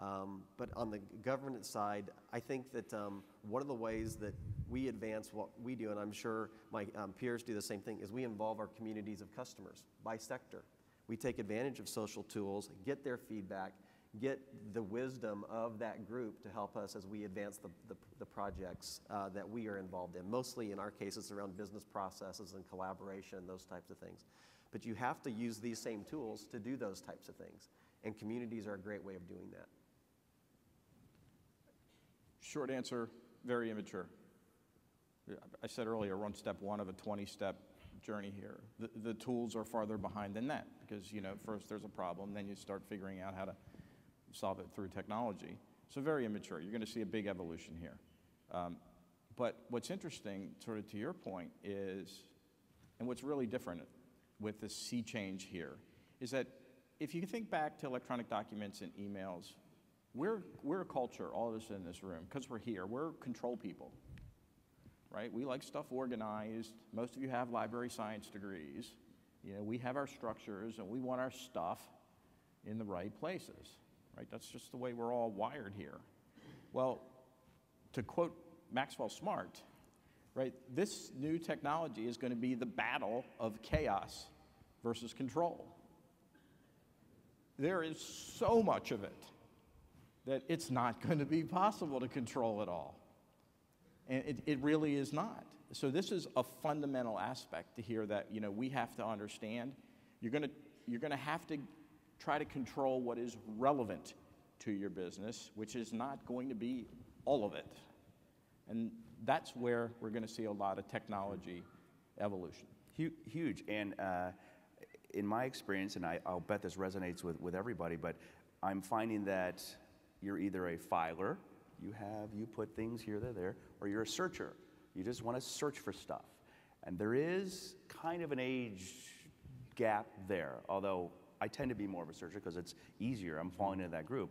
Um, but on the governance side, I think that um, one of the ways that we advance what we do, and I'm sure my um, peers do the same thing, is we involve our communities of customers by sector. We take advantage of social tools, get their feedback, get the wisdom of that group to help us as we advance the, the, the projects uh, that we are involved in. Mostly in our cases around business processes and collaboration and those types of things. But you have to use these same tools to do those types of things. And communities are a great way of doing that. Short answer, very immature. I said earlier, we're on step one of a twenty-step journey here. The, the tools are farther behind than that because, you know, first there's a problem, then you start figuring out how to solve it through technology. So very immature. You're going to see a big evolution here. Um, but what's interesting, sort of to your point, is, and what's really different with this sea change here, is that if you think back to electronic documents and emails, we're, we're a culture, all of us in this room, because we're here. We're control people, right? We like stuff organized. Most of you have library science degrees. You know, we have our structures, and we want our stuff in the right places. Right? That's just the way we're all wired here. Well, to quote Maxwell Smart, right, this new technology is going to be the battle of chaos versus control. There is so much of it that it's not going to be possible to control it all. And it, it really is not. So this is a fundamental aspect to here that, you know, we have to understand. You're going to, you're going to have to try to control what is relevant to your business, which is not going to be all of it. And that's where we're going to see a lot of technology evolution. Huge. And uh, in my experience, and I, I'll bet this resonates with, with everybody, but I'm finding that you're either a filer, you have, you put things here, there, there, or you're a searcher. You just want to search for stuff. And there is kind of an age gap there, although I tend to be more of a searcher because it's easier. I'm falling into that group,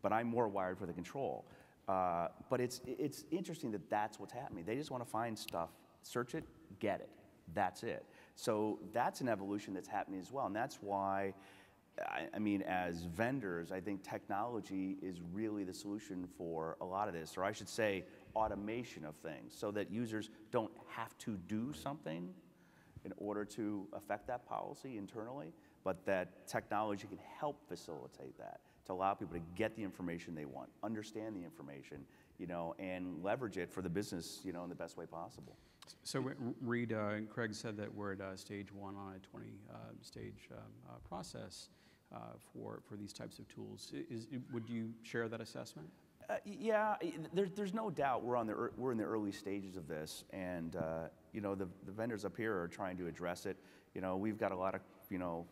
but I'm more wired for the control. Uh, but it's, it's interesting that that's what's happening. They just want to find stuff, search it, get it. That's it. So that's an evolution that's happening as well. And that's why, I, I mean, as vendors, I think technology is really the solution for a lot of this, or I should say automation of things, so that users don't have to do something in order to affect that policy internally, but that technology can help facilitate that, to allow people to get the information they want, understand the information, you know, and leverage it for the business, you know, in the best way possible. So Reed uh, and Craig said that we're at uh, stage one on a twenty-stage uh, um, uh, process uh, for, for these types of tools. Is, would you share that assessment? Uh, yeah, there, there's no doubt we're, on the, we're in the early stages of this, and, uh, you know, the, the vendors up here are trying to address it. You know, we've got a lot of, you know,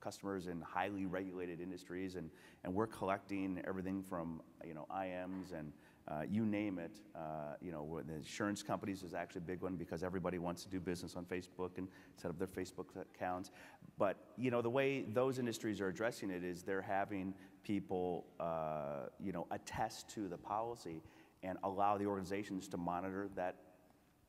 customers in highly regulated industries, and, and we're collecting everything from, you know, I Ms and Uh, you name it, uh, you know, the insurance companies is actually a big one because everybody wants to do business on Facebook and set up their Facebook accounts. But, you know, the way those industries are addressing it is they're having people, uh, you know, attest to the policy and allow the organizations to monitor that,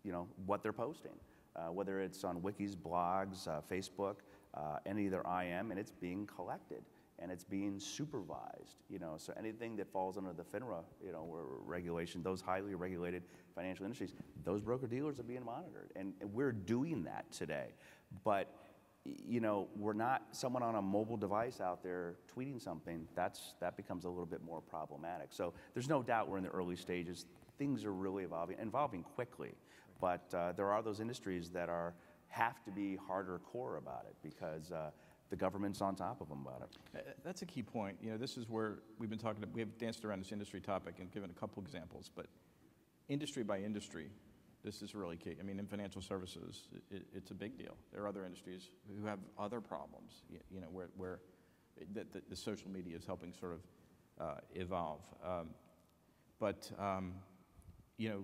you know, what they're posting, uh, whether it's on wikis, blogs, uh, Facebook, uh, any of their I M, and it's being collected. And it's being supervised, you know, so anything that falls under the FINRA, you know, regulation, those highly regulated financial industries, those broker-dealers are being monitored, and, and we're doing that today. But, you know, we're not someone on a mobile device out there tweeting something. That's, that becomes a little bit more problematic. So there's no doubt we're in the early stages. Things are really evolving, evolving quickly, but uh, there are those industries that are, have to be harder core about it because, uh, the government's on top of them about it. Uh, that's a key point. You know, this is where we've been talking, we've danced around this industry topic and given a couple examples, but industry by industry, this is really key. I mean, in financial services, it, it's a big deal. There are other industries who have other problems, you, you know, where, where the, the, the social media is helping sort of uh, evolve. Um, but, um, you know,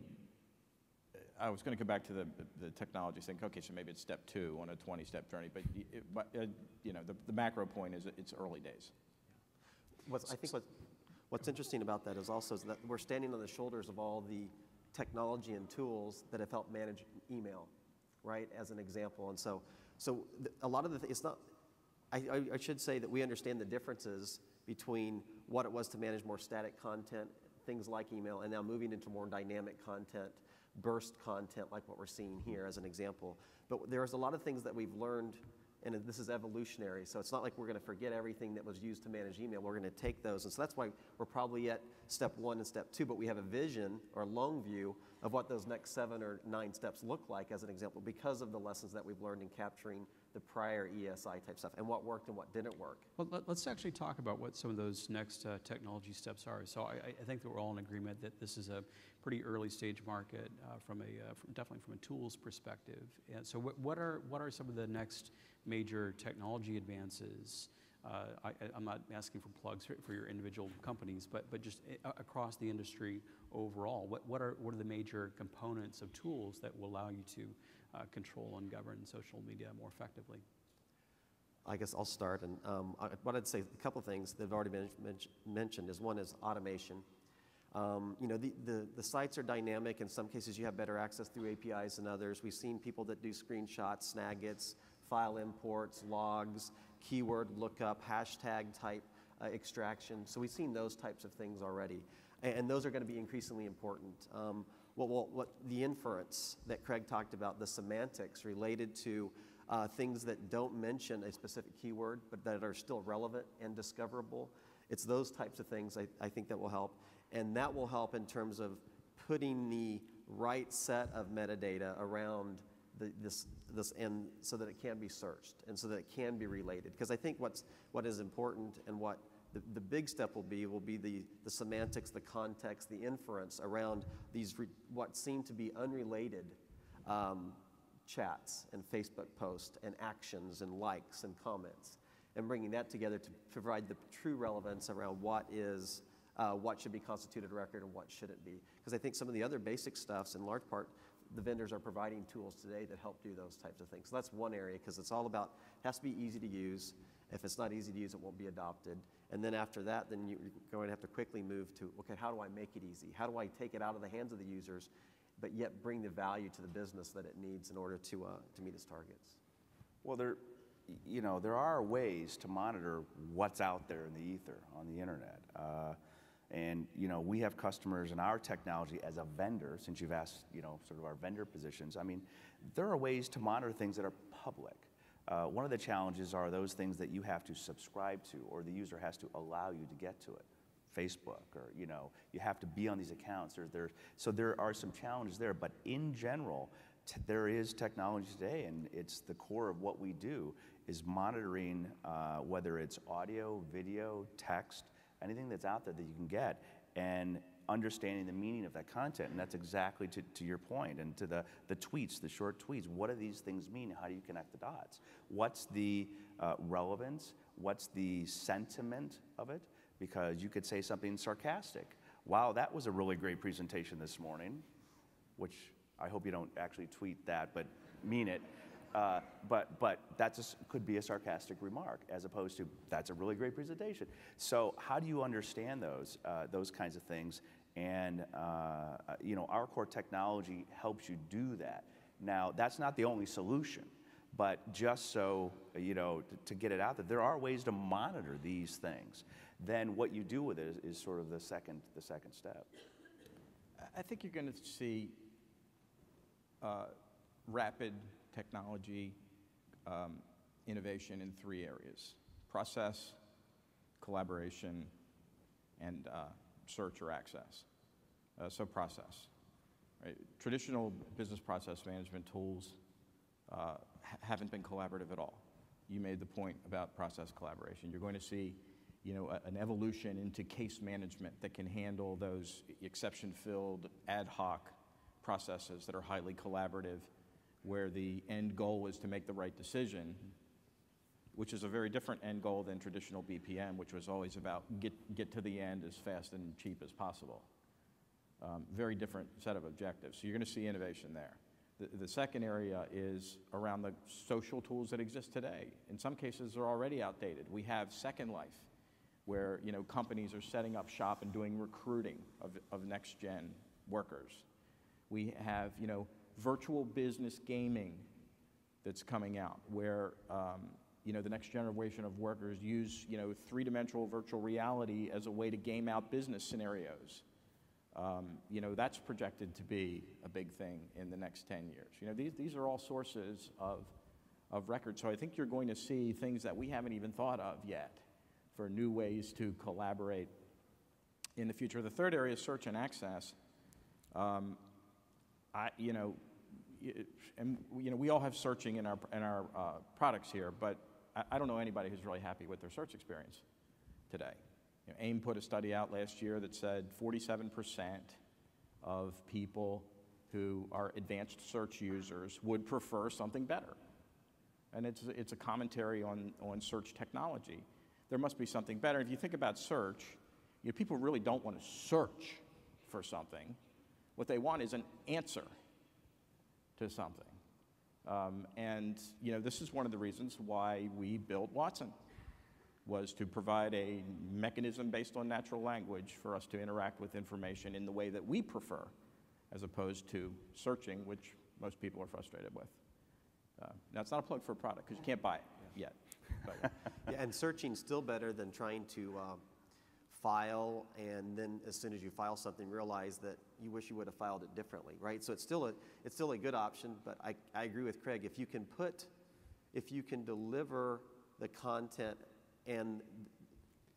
I was going to go back to the, the technology thing. Okay, so maybe it's step two on a twenty-step journey, but, it, but uh, you know, the, the macro point is it's early days. What's, I think what's, what's interesting about that is also is that we're standing on the shoulders of all the technology and tools that have helped manage email, right, as an example. And so, so a lot of the, it's not, I, I, I should say that we understand the differences between what it was to manage more static content, things like email, and now moving into more dynamic content, burst content like what we're seeing here as an example. But there's a lot of things that we've learned, and this is evolutionary, so it's not like we're going to forget everything that was used to manage email. We're going to take those, and so that's why we're probably at step one and step two, but we have a vision or long view of what those next seven or nine steps look like as an example because of the lessons that we've learned in capturing the prior E S I type stuff and what worked and what didn't work. Well, let, let's actually talk about what some of those next uh, technology steps are. So I, I think that we're all in agreement that this is a pretty early stage market uh, from a uh, from definitely from a tools perspective. And so what, what are what are some of the next major technology advances? Uh, I, I'm not asking for plugs for, for your individual companies, but but just across the industry overall. What what are what are the major components of tools that will allow you to Uh, control and govern social media more effectively? I guess I'll start, and um, I, what I'd say, a couple of things that have already been men mentioned is one is automation. Um, you know, the, the, the sites are dynamic. In some cases, you have better access through A P Is than others. We've seen people that do screenshots, Snagits, file imports, logs, keyword lookup, hashtag type uh, extraction. So we've seen those types of things already, and, and those are going to be increasingly important. Um, Well, well, what the inference that Craig talked about, the semantics related to uh, things that don't mention a specific keyword but that are still relevant and discoverable, it's those types of things I, I think that will help. And that will help in terms of putting the right set of metadata around the, this, this and so that it can be searched and so that it can be related. Because I think what's, what is important and what the, the big step will be will be the, the semantics, the context, the inference around these re, what seem to be unrelated um, chats and Facebook posts and actions and likes and comments, and bringing that together to provide the true relevance around what is, uh, what should be constituted record and what shouldn't be. Because I think some of the other basic stuffs, in large part, the vendors are providing tools today that help do those types of things. So that's one area, because it's all about, it has to be easy to use. If it's not easy to use, it won't be adopted. And then after that, then you're going to have to quickly move to, okay, how do I make it easy? How do I take it out of the hands of the users, but yet bring the value to the business that it needs in order to, uh, to meet its targets? Well, there, you know, there are ways to monitor what's out there in the ether on the internet. Uh, and, you know, we have customers in our technology as a vendor, since you've asked, you know, sort of our vendor positions. I mean, there are ways to monitor things that are public. Uh, one of the challenges are those things that you have to subscribe to, or the user has to allow you to get to it. Facebook, or, you know, you have to be on these accounts. Or there, so there are some challenges there, but in general, t there is technology today, and it's the core of what we do, is monitoring uh, whether it's audio, video, text, anything that's out there that you can get, and understanding the meaning of that content. And that's exactly to, to your point, and to the, the tweets, the short tweets. What do these things mean? How do you connect the dots? What's the uh, relevance? What's the sentiment of it? Because you could say something sarcastic. Wow, that was a really great presentation this morning, which I hope you don't actually tweet that, but mean it. Uh, but but that just could be a sarcastic remark, as opposed to, that's a really great presentation. So how do you understand those, uh, those kinds of things? And uh, you know, our core technology helps you do that. Now, that's not the only solution. But just so, you know, to, to get it out there, there are ways to monitor these things. Then what you do with it is, is sort of the second, the second step. I think you're going to see uh, rapid technology um, innovation in three areas: process, collaboration, and uh, search or access. Uh, so process, right? Traditional business process management tools uh, haven't been collaborative at all. You made the point about process collaboration. You're going to see, you know, a, an evolution into case management that can handle those exception-filled, ad hoc processes that are highly collaborative, where the end goal is to make the right decision, which is a very different end goal than traditional B P M, which was always about get, get to the end as fast and cheap as possible. Um, very different set of objectives. So you're going to see innovation there. The second area is around the social tools that exist today. In some cases, they're already outdated. We have Second Life, where, you know, companies are setting up shop and doing recruiting of, of next-gen workers. We have, you know, virtual business gaming that's coming out, where, um, you know, the next generation of workers use, you know, three-dimensional virtual reality as a way to game out business scenarios. Um, you know, that's projected to be a big thing in the next ten years. You know, these, these are all sources of, of records. So I think you're going to see things that we haven't even thought of yet for new ways to collaborate in the future. The third area is search and access. Um, I, you know, it, and, you know, we all have searching in our, in our uh, products here, but I, I don't know anybody who's really happy with their search experience today. You know, AIM put a study out last year that said forty-seven percent of people who are advanced search users would prefer something better. And it's, it's a commentary on, on search technology. There must be something better. If you think about search, you know, people really don't want to search for something. What they want is an answer to something. Um, and you know, this is one of the reasons why we built Watson, was to provide a mechanism based on natural language for us to interact with information in the way that we prefer, as opposed to searching, which most people are frustrated with. Uh, now, it's not a plug for a product, because you can't buy it yet. But, yeah. Yeah, and searching's still better than trying to uh, file, and then as soon as you file something, realize that you wish you would have filed it differently, right? So it's still a, it's still a good option, but I, I agree with Craig. If you can put, if you can deliver the content and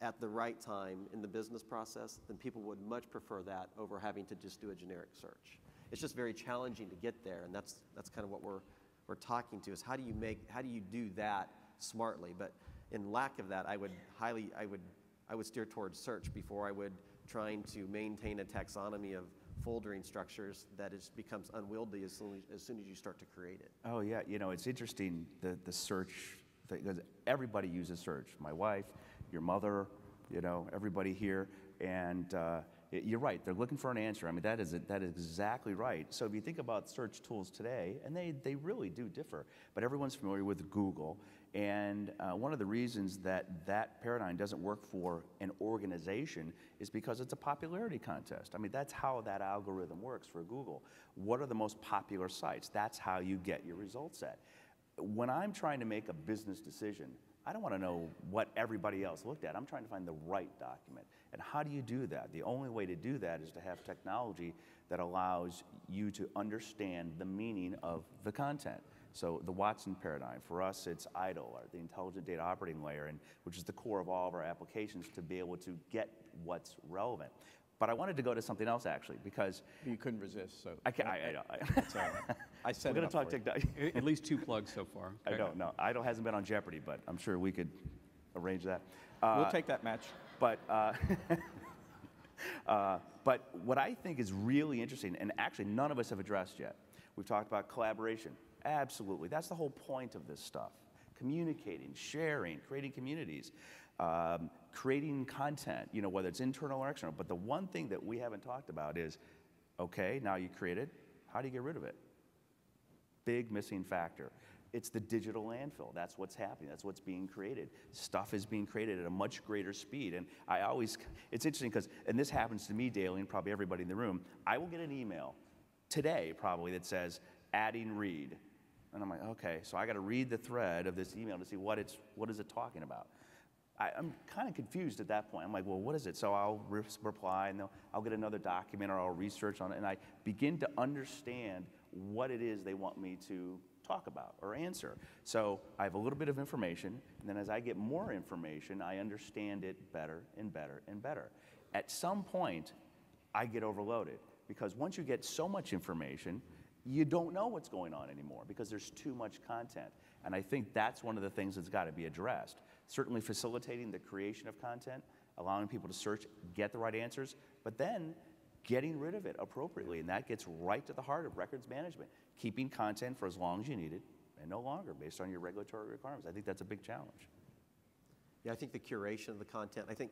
at the right time in the business process, then people would much prefer that over having to just do a generic search. It's just very challenging to get there, and that's, that's kind of what we're, we're talking to is how do you make, how do you do that smartly? But in lack of that, I would highly, I would, I would steer towards search before I would trying to maintain a taxonomy of foldering structures that is becomes unwieldy as soon as, as soon as you start to create it. Oh yeah, you know, it's interesting, the, the search, because everybody uses search. My wife, your mother, you know, everybody here, and uh, you're right, they're looking for an answer. I mean, that is, a, that is exactly right. So if you think about search tools today, and they, they really do differ, but everyone's familiar with Google, and uh, one of the reasons that that paradigm doesn't work for an organization is because it's a popularity contest. I mean, that's how that algorithm works for Google. What are the most popular sites? That's how you get your results at. When I'm trying to make a business decision, I don't want to know what everybody else looked at. I'm trying to find the right document. And how do you do that? The only way to do that is to have technology that allows you to understand the meaning of the content. So the Watson paradigm, for us it's I D O L, or the Intelligent Data Operating Layer, and which is the core of all of our applications to be able to get what's relevant. But I wanted to go to something else actually, because you couldn't resist. So I can't. I, I, I, I, sorry. I said we're going to talk technology. At least two plugs so far. Okay. I don't know. I don't hasn't been on Jeopardy, but I'm sure we could arrange that. Uh, we'll take that match. But uh, uh, but what I think is really interesting, and actually none of us have addressed yet. We've talked about collaboration. Absolutely, that's the whole point of this stuff: communicating, sharing, creating communities. Um, creating content, you know, whether it's internal or external. But the one thing that we haven't talked about is, okay, now you create it, how do you get rid of it? Big missing factor. It's the digital landfill. That's what's happening. That's what's being created. Stuff is being created at a much greater speed. And I always, it's interesting because, and this happens to me daily and probably everybody in the room, I will get an email today probably that says, adding Reed. And I'm like, okay, so I got to read the thread of this email to see what it's, what is it talking about? I, I'm kind of confused at that point. I'm like, well, what is it? So I'll re reply, and I'll get another document, or I'll research on it, and I begin to understand what it is they want me to talk about or answer. So I have a little bit of information, and then as I get more information, I understand it better and better and better. At some point, I get overloaded, because once you get so much information, you don't know what's going on anymore, because there's too much content. And I think that's one of the things that's got to be addressed. Certainly facilitating the creation of content, allowing people to search, get the right answers, but then getting rid of it appropriately. And that gets right to the heart of records management, keeping content for as long as you need it and no longer based on your regulatory requirements. I think that's a big challenge. Yeah, I think the curation of the content, I think,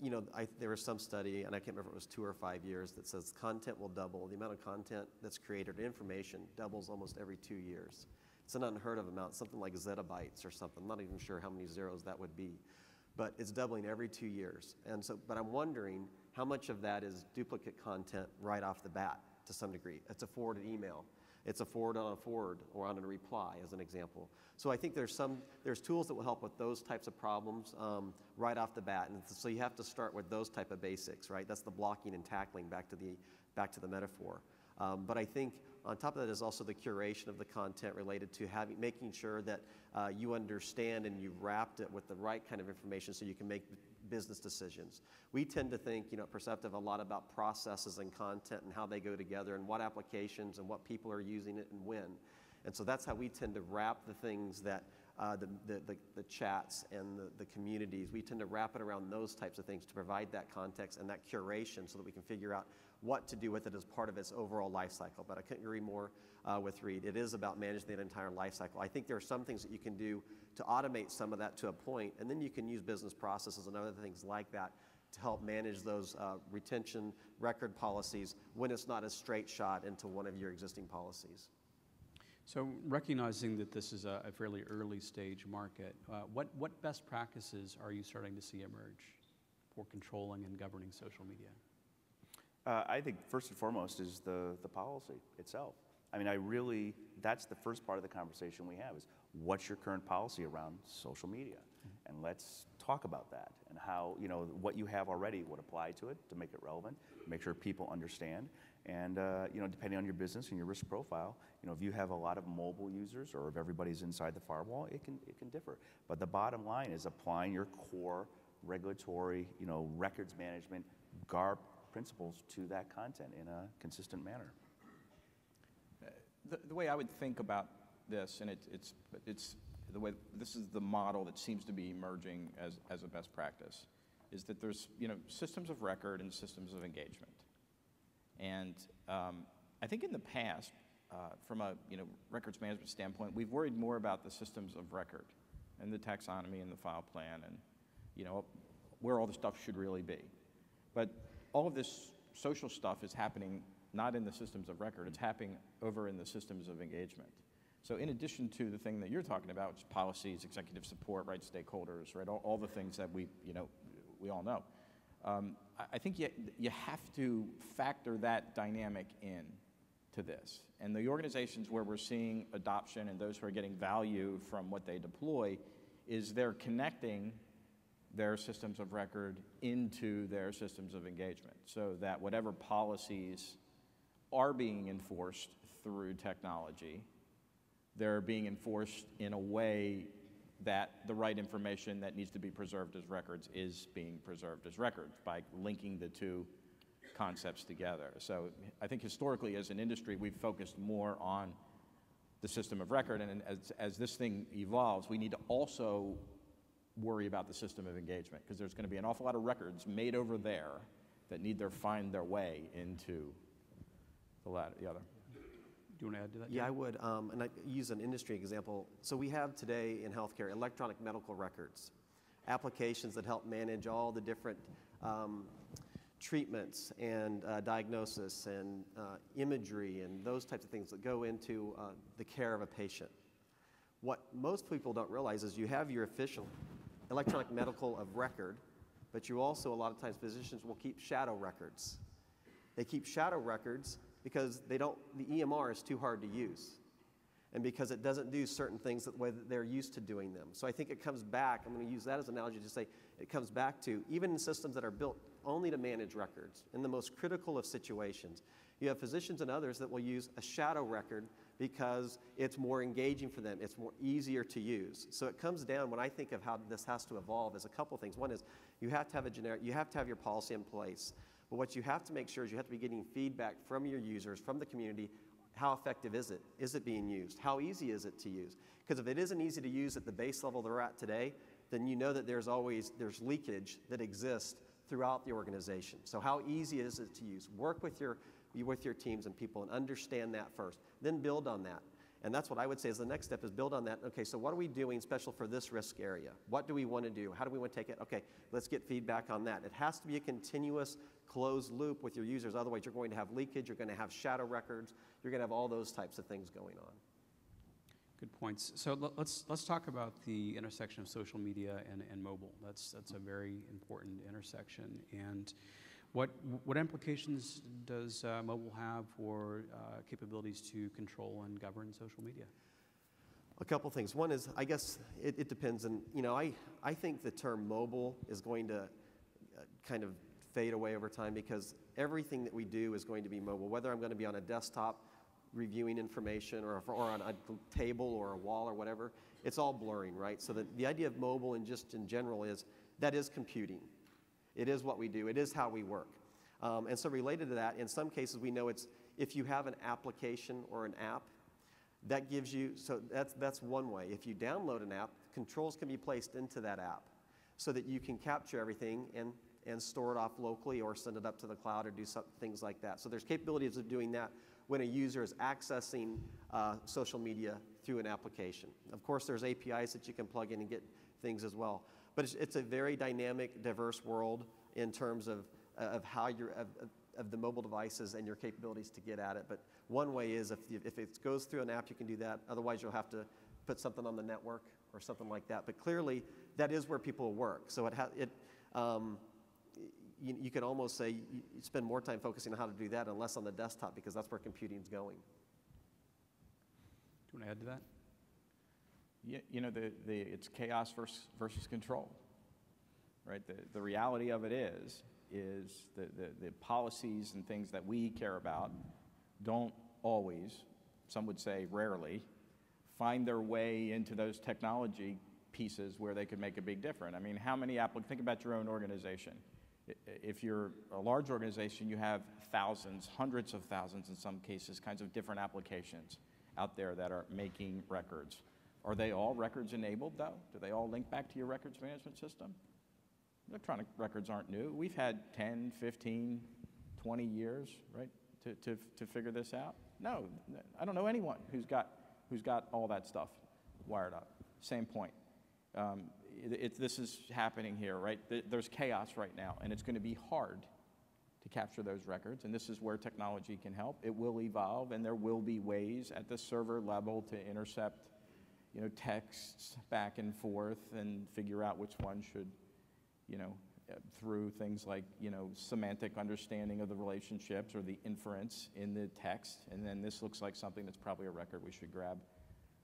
you know, I, there was some study, and I can't remember if it was two or five years, that says content will double. The amount of content that's created, information, doubles almost every two years. It's an unheard of amount, something like zettabytes or something. I'm not even sure how many zeros that would be. But it's doubling every two years. And so, but I'm wondering how much of that is duplicate content right off the bat to some degree. It's a forwarded email. It's a forward on a forward or on a reply as an example. So I think there's some, there's tools that will help with those types of problems um, right off the bat. And so you have to start with those type of basics, right? That's the blocking and tackling, back to the, back to the metaphor. Um, but I think on top of that is also the curation of the content related to having, making sure that uh, you understand and you've wrapped it with the right kind of information so you can make business decisions. We tend to think, you know, at Perceptive a lot about processes and content and how they go together and what applications and what people are using it and when. And so that's how we tend to wrap the things that uh, the, the, the, the chats and the, the communities, we tend to wrap it around those types of things to provide that context and that curation so that we can figure out what to do with it as part of its overall life cycle. But I couldn't agree more uh, with Reed. It is about managing that entire life cycle. I think there are some things that you can do to automate some of that to a point, and then you can use business processes and other things like that to help manage those uh, retention record policies when it's not a straight shot into one of your existing policies. So recognizing that this is a, a fairly early stage market, uh, what, what best practices are you starting to see emerge for controlling and governing social media? Uh, I think first and foremost is the, the policy itself. I mean, I really, that's the first part of the conversation we have is what's your current policy around social media? Mm-hmm. And let's talk about that and how, you know, what you have already would apply to it to make it relevant, make sure people understand. And, uh, you know, depending on your business and your risk profile, you know, if you have a lot of mobile users or if everybody's inside the firewall, it can, it can differ. But the bottom line is applying your core regulatory, you know, records management, GARP, principles to that content in a consistent manner. The, the way I would think about this, and it, it's, it's the way, this is the model that seems to be emerging as, as a best practice, is that there's, you know, systems of record and systems of engagement. And um, I think in the past, uh, from a, you know, records management standpoint, we've worried more about the systems of record and the taxonomy and the file plan and, you know, where all the stuff should really be. But all of this social stuff is happening not in the systems of record, it's happening over in the systems of engagement. So in addition to the thing that you're talking about, which is policies, executive support, right, stakeholders, right, all, all the things that we, you know, we all know. Um, I, I think you, you have to factor that dynamic in to this. And the organizations where we're seeing adoption and those who are getting value from what they deploy is they're connecting their systems of record into their systems of engagement so that whatever policies are being enforced through technology, they're being enforced in a way that the right information that needs to be preserved as records is being preserved as records by linking the two concepts together. So I think historically as an industry, we've focused more on the system of record, and as, as this thing evolves, we need to also worry about the system of engagement, because there's going to be an awful lot of records made over there that need to find their way into the latter, the other. You want to add to that? Yeah, I would, um, and I use an industry example. So we have today in healthcare electronic medical records, applications that help manage all the different um, treatments and uh, diagnosis and uh, imagery and those types of things that go into uh, the care of a patient. What most people don't realize is you have your official electronic medical of record, but you also, a lot of times, physicians will keep shadow records. They keep shadow records because they don't, the E M R is too hard to use, and because it doesn't do certain things the way that they're used to doing them. So I think it comes back, I'm going to use that as an analogy to say, it comes back to, even in systems that are built only to manage records, in the most critical of situations, you have physicians and others that will use a shadow record because it's more engaging for them, it's more easier to use. So it comes down, when I think of how this has to evolve, is a couple things. One is, you have to have a generic, you have to have your policy in place. But what you have to make sure is you have to be getting feedback from your users, from the community. How effective is it? Is it being used? How easy is it to use? Because if it isn't easy to use at the base level they're at today, then you know that there's always, there's leakage that exists throughout the organization. So how easy is it to use? Work with your, with your teams and people and understand that first, then build on that. And that's what I would say is the next step, is build on that. Okay, so what are we doing special for this risk area? What do we want to do? How do we want to take it? Okay, let's get feedback on that. It has to be a continuous closed loop with your users. Otherwise, you're going to have leakage, you're going to have shadow records, you're going to have all those types of things going on. Good points. So let's, let's talk about the intersection of social media and, and mobile. That's, that's a very important intersection. And What, what implications does uh, mobile have for uh, capabilities to control and govern social media? A couple things. One is, I guess it, it depends. And you know, I, I think the term mobile is going to kind of fade away over time, because everything that we do is going to be mobile, whether I'm going to be on a desktop reviewing information or, or on a table or a wall or whatever. It's all blurring, right? So the, the idea of mobile and just in general is that is computing. It is what we do. It is how we work. Um, and so related to that, in some cases we know it's, if you have an application or an app, that gives you, so that's, that's one way. If you download an app, controls can be placed into that app so that you can capture everything and, and store it off locally or send it up to the cloud or do some, things like that. So there's capabilities of doing that when a user is accessing uh, social media through an application. Of course, there's A P Is that you can plug in and get things as well. But it's, it's a very dynamic, diverse world in terms of, uh, of how you're, of, of the mobile devices and your capabilities to get at it. But one way is if, you, if it goes through an app, you can do that. Otherwise, you'll have to put something on the network or something like that. But clearly, that is where people work. So it, ha it um, you, you could almost say you spend more time focusing on how to do that and less on the desktop, because that's where computing's going. Do you want to add to that? You, you know, the, the, it's chaos versus, versus control, right? The, the reality of it is, is the, the, the policies and things that we care about don't always, some would say rarely, find their way into those technology pieces where they could make a big difference. I mean, how many applications, think about your own organization. If you're a large organization, you have thousands, hundreds of thousands in some cases, kinds of different applications. out there that are making records. Are they all records enabled though? Do they all link back to your records management system? Electronic records aren't new. We've had ten, fifteen, twenty years, right, to, to, to figure this out. No, I don't know anyone who's got, who's got all that stuff wired up. Same point. Um, it, it, this is happening here, right? There's chaos right now, and it's going to be hard to capture those records, and this is where technology can help. It will evolve, and there will be ways at the server level to intercept, you know, texts back and forth and figure out which one should, you know, through things like, you know, semantic understanding of the relationships or the inference in the text, and then this looks like something that's probably a record, we should grab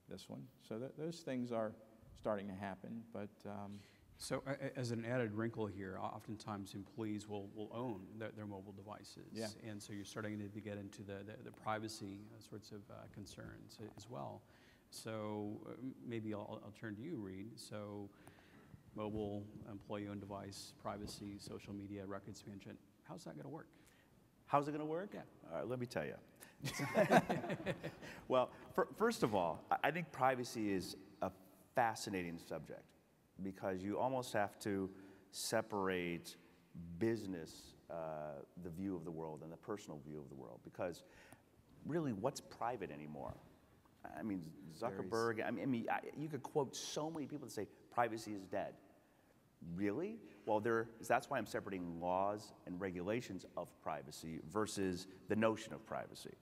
this one. So th those things are starting to happen, but... Um, so uh, as an added wrinkle here, oftentimes employees will, will own their, their mobile devices, yeah. And so you're starting to get into the, the, the privacy uh, sorts of uh, concerns as well. So uh, maybe I'll, I'll turn to you, Reed. So mobile, employee-owned device, privacy, social media, records management. How's that going to work? How's it going to work? Yeah. All right, let me tell you. Well, for, first of all, I think privacy is a fascinating subject because you almost have to separate business, uh, the view of the world, and the personal view of the world, because really, what's private anymore? I mean, Zuckerberg, I mean, I mean I, you could quote so many people that say privacy is dead. Really? Well, there, that's why I'm separating laws and regulations of privacy versus the notion of privacy.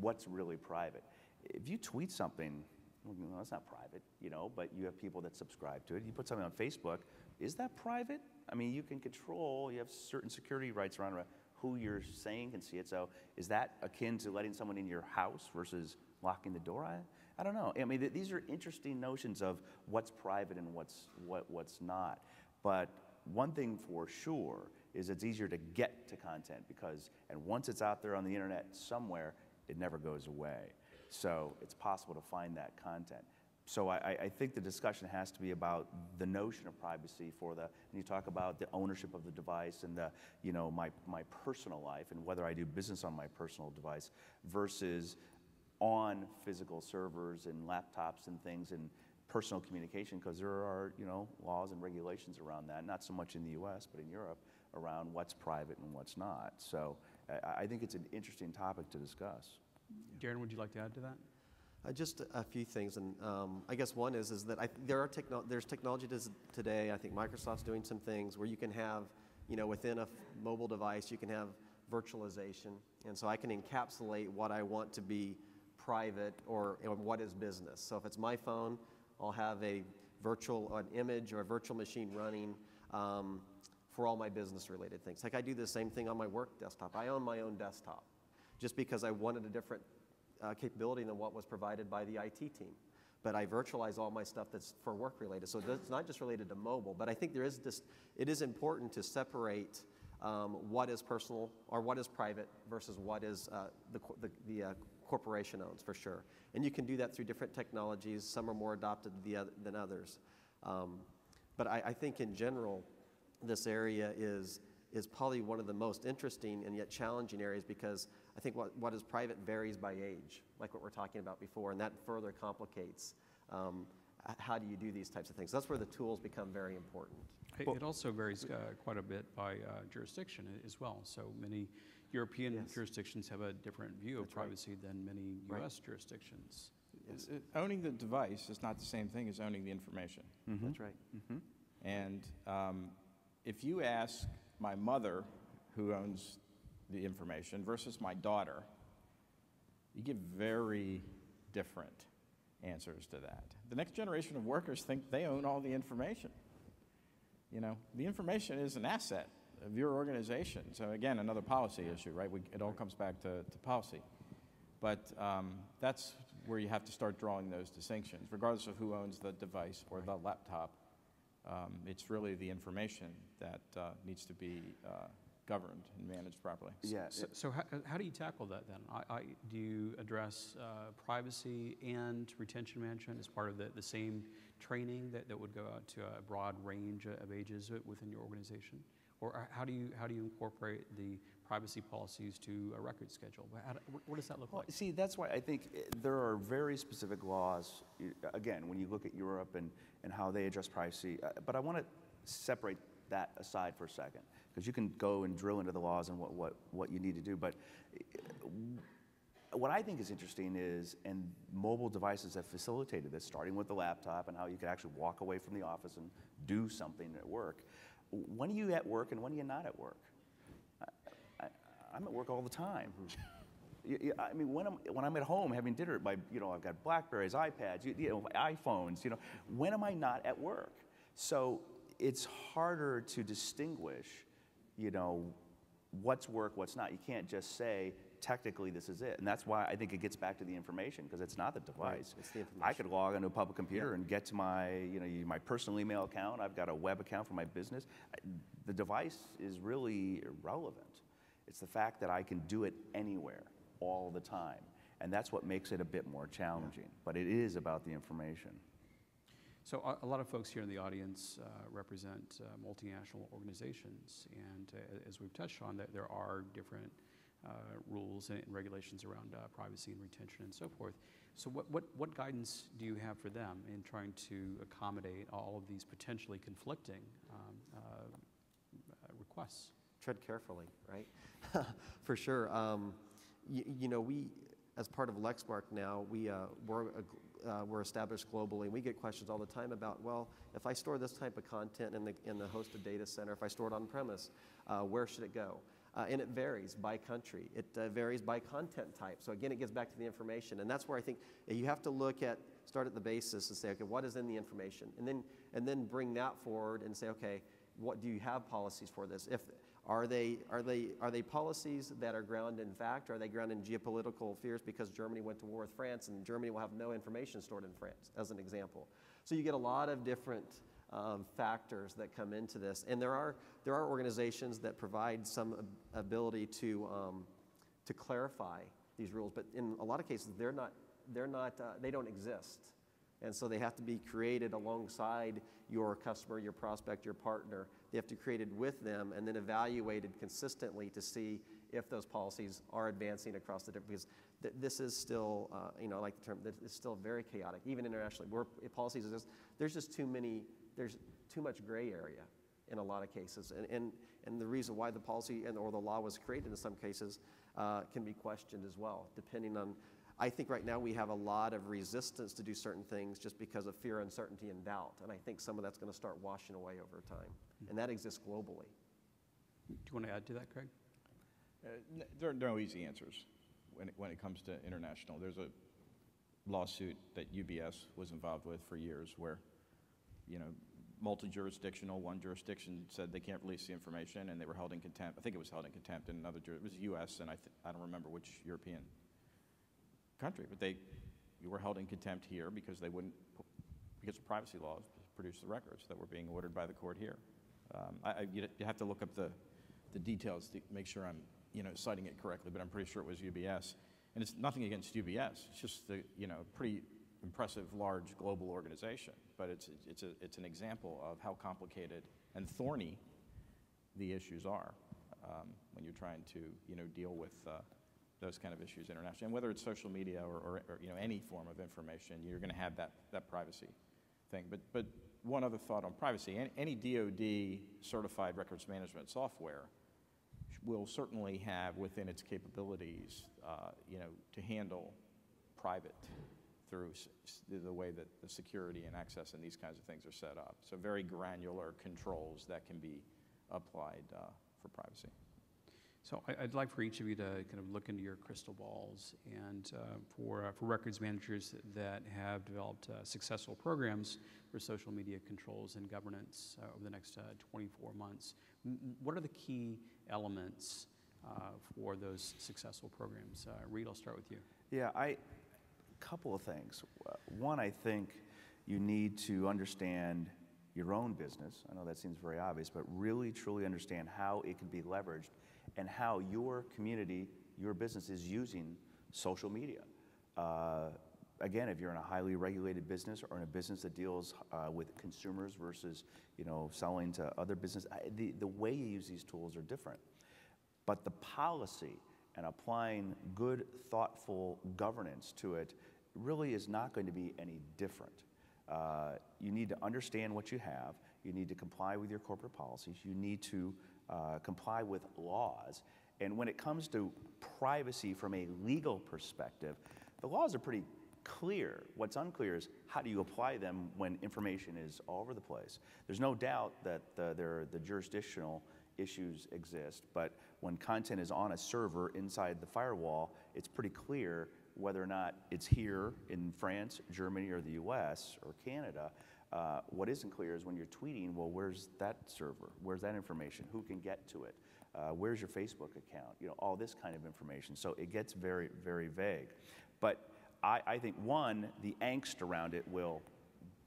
What's really private? If you tweet something, well, that's not private, you know, but you have people that subscribe to it. You put something on Facebook, is that private? I mean, you can control, you have certain security rights around who you're saying can see it. So is that akin to letting someone in your house versus locking the door? I, I don't know. I mean, th these are interesting notions of what's private and what's, what, what's not. But one thing for sure is it's easier to get to content because, and once it's out there on the internet somewhere, it never goes away. So it's possible to find that content. So I, I think the discussion has to be about the notion of privacy for the, and you talk about the ownership of the device and the, you know, my, my personal life and whether I do business on my personal device versus on physical servers and laptops and things and personal communication, because there are, you know, laws and regulations around that, not so much in the U S, but in Europe, around what's private and what's not. So I, I think it's an interesting topic to discuss. Darren, would you like to add to that? Uh, just a few things, and um, I guess one is, is that I, there are techno there's technology today, I think Microsoft's doing some things where you can have, you know, within a mobile device, you can have virtualization, and so I can encapsulate what I want to be private or, or what is business. So if it's my phone, I'll have a virtual, an image or a virtual machine running um, for all my business related things. Like I do the same thing on my work desktop. I own my own desktop just because I wanted a different uh, capability than what was provided by the I T team. But I virtualize all my stuff that's for work related. So it's not just related to mobile, but I think there is this, it is important to separate um, what is personal or what is private versus what is uh, the, the, the uh, corporation owns, for sure. And you can do that through different technologies. Some are more adopted the other, than others. Um, but I, I think in general, this area is, is probably one of the most interesting and yet challenging areas because I think what, what is private varies by age, like what we're talking about before, and that further complicates um, how do you do these types of things. That's where the tools become very important. It, it also varies uh, quite a bit by uh, jurisdiction as well. So many European yes. jurisdictions have a different view of That's privacy right. than many U S Right. jurisdictions. Yes. It, it, owning the device is not the same thing as owning the information. Mm-hmm. That's right. Mm-hmm. And um, if you ask my mother, who owns the information, versus my daughter, you get very different answers to that. The next generation of workers think they own all the information. You know, the information is an asset of your organization. So again, another policy issue, right? We, it all comes back to, to policy. But um, that's where you have to start drawing those distinctions, regardless of who owns the device or the laptop. Um, it's really the information that uh, needs to be uh, governed and managed properly. Yeah. So, it, so how, how do you tackle that then? I, I, do you address uh, privacy and retention management as part of the, the same training that, that would go out to a broad range of ages within your organization? Or how do you, how do you incorporate the privacy policies to a record schedule? How do, what does that look well, like? See, that's why I think there are very specific laws, again, when you look at Europe and, and how they address privacy. But I want to separate that aside for a second, because you can go and drill into the laws and what, what, what you need to do. But what I think is interesting is, and mobile devices have facilitated this, starting with the laptop and how you can actually walk away from the office and do something at work. When are you at work and when are you not at work? I, I, I'm at work all the time. you, I mean, when I'm, when I'm at home having dinner, my, you know, I've got Blackberries, iPads, you, you know, iPhones, you know, when am I not at work? So it's harder to distinguish, you know, what's work, what's not. You can't just say, technically, this is it. And that's why I think it gets back to the information, because it's not the device. Right. It's the information. I could log into a public computer yeah. and get to my, you know, my personal email account. I've got a web account for my business. The device is really irrelevant. It's the fact that I can do it anywhere, all the time. And that's what makes it a bit more challenging. Yeah. But it is about the information. So a, a lot of folks here in the audience uh, represent uh, multinational organizations. And uh, as we've touched on, that there are different Uh, rules and regulations around uh, privacy and retention and so forth. So what, what, what guidance do you have for them in trying to accommodate all of these potentially conflicting um, uh, requests? Tread carefully, right? For sure. Um, y you know, we, as part of Lexmark now, we, uh, we're, uh, we're established globally. We get questions all the time about, well, if I store this type of content in the, in the hosted data center, if I store it on premise, uh, where should it go? Uh, and it varies by country. It uh, varies by content type. So again, it gets back to the information. And that's where I think you have to look at, start at the basis and say, okay, what is in the information? And then, and then bring that forward and say, okay, what do you have policies for this? If, are, they, are, they, are they policies that are grounded in fact? Are they grounded in geopolitical fears because Germany went to war with France and Germany will have no information stored in France, as an example? So you get a lot of different Um, factors that come into this, and there are there are organizations that provide some ab ability to um, to clarify these rules, but in a lot of cases they're not they're not uh, they don't exist, and so they have to be created alongside your customer, your prospect, your partner. They have to be created with them, and then evaluated consistently to see if those policies are advancing across the different. Because th this is still, uh, you know, I like the term, it's still very chaotic, even internationally. Where policies exist, there's just too many. There's too much gray area in a lot of cases. And, and, and the reason why the policy and or the law was created in some cases uh, can be questioned as well, depending on, I think right now we have a lot of resistance to do certain things just because of fear, uncertainty, and doubt. And I think some of that's gonna start washing away over time. Mm-hmm. And that exists globally. Do you wanna add to that, Craig? Uh, there are no easy answers when it, when it comes to international. There's a lawsuit that U B S was involved with for years where, you know, multi-jurisdictional, one jurisdiction said they can't release the information and they were held in contempt. I think it was held in contempt in another jurisdiction. It was U S and I, th I don't remember which European country, but they you were held in contempt here because they wouldn't, because of privacy laws, produce the records that were being ordered by the court here. Um, I, I, you have to look up the, the details to make sure I'm, you know, citing it correctly, but I'm pretty sure it was U B S. And it's nothing against U B S, it's just the, you know, pretty impressive, large global organization, but it's it's a, it's an example of how complicated and thorny the issues are um, when you're trying to you know deal with uh, those kind of issues internationally. And whether it's social media or, or, or you know any form of information, you're going to have that that privacy thing. But but one other thought on privacy: any, any D O D certified records management software will certainly have within its capabilities uh, you know to handle private through the way that the security and access and these kinds of things are set up. So very granular controls that can be applied uh, for privacy. So I, I'd like for each of you to kind of look into your crystal balls, and uh, for, uh, for records managers that have developed uh, successful programs for social media controls and governance uh, over the next uh, twenty-four months, what are the key elements uh, for those successful programs? Uh, Reed, I'll start with you. Yeah, I. Couple of things. One, I think you need to understand your own business. I know that seems very obvious, but really truly understand how it can be leveraged and how your community, your business is using social media. Uh, again, if you're in a highly regulated business or in a business that deals uh, with consumers versus you know selling to other business, the, the way you use these tools are different. But the policy and applying good, thoughtful governance to it really is not going to be any different. Uh, you need to understand what you have. You need to comply with your corporate policies. You need to uh, comply with laws. And when it comes to privacy from a legal perspective, the laws are pretty clear. What's unclear is how do you apply them when information is all over the place. There's no doubt that the, there the jurisdictional issues exist, but when content is on a server inside the firewall, it's pretty clear whether or not it's here in France, Germany, or the U S, or Canada. Uh, what isn't clear is when you're tweeting, well, where's that server? Where's that information? Who can get to it? Uh, where's your Facebook account? You know, all this kind of information. So it gets very, very vague. But I, I think, one, the angst around it will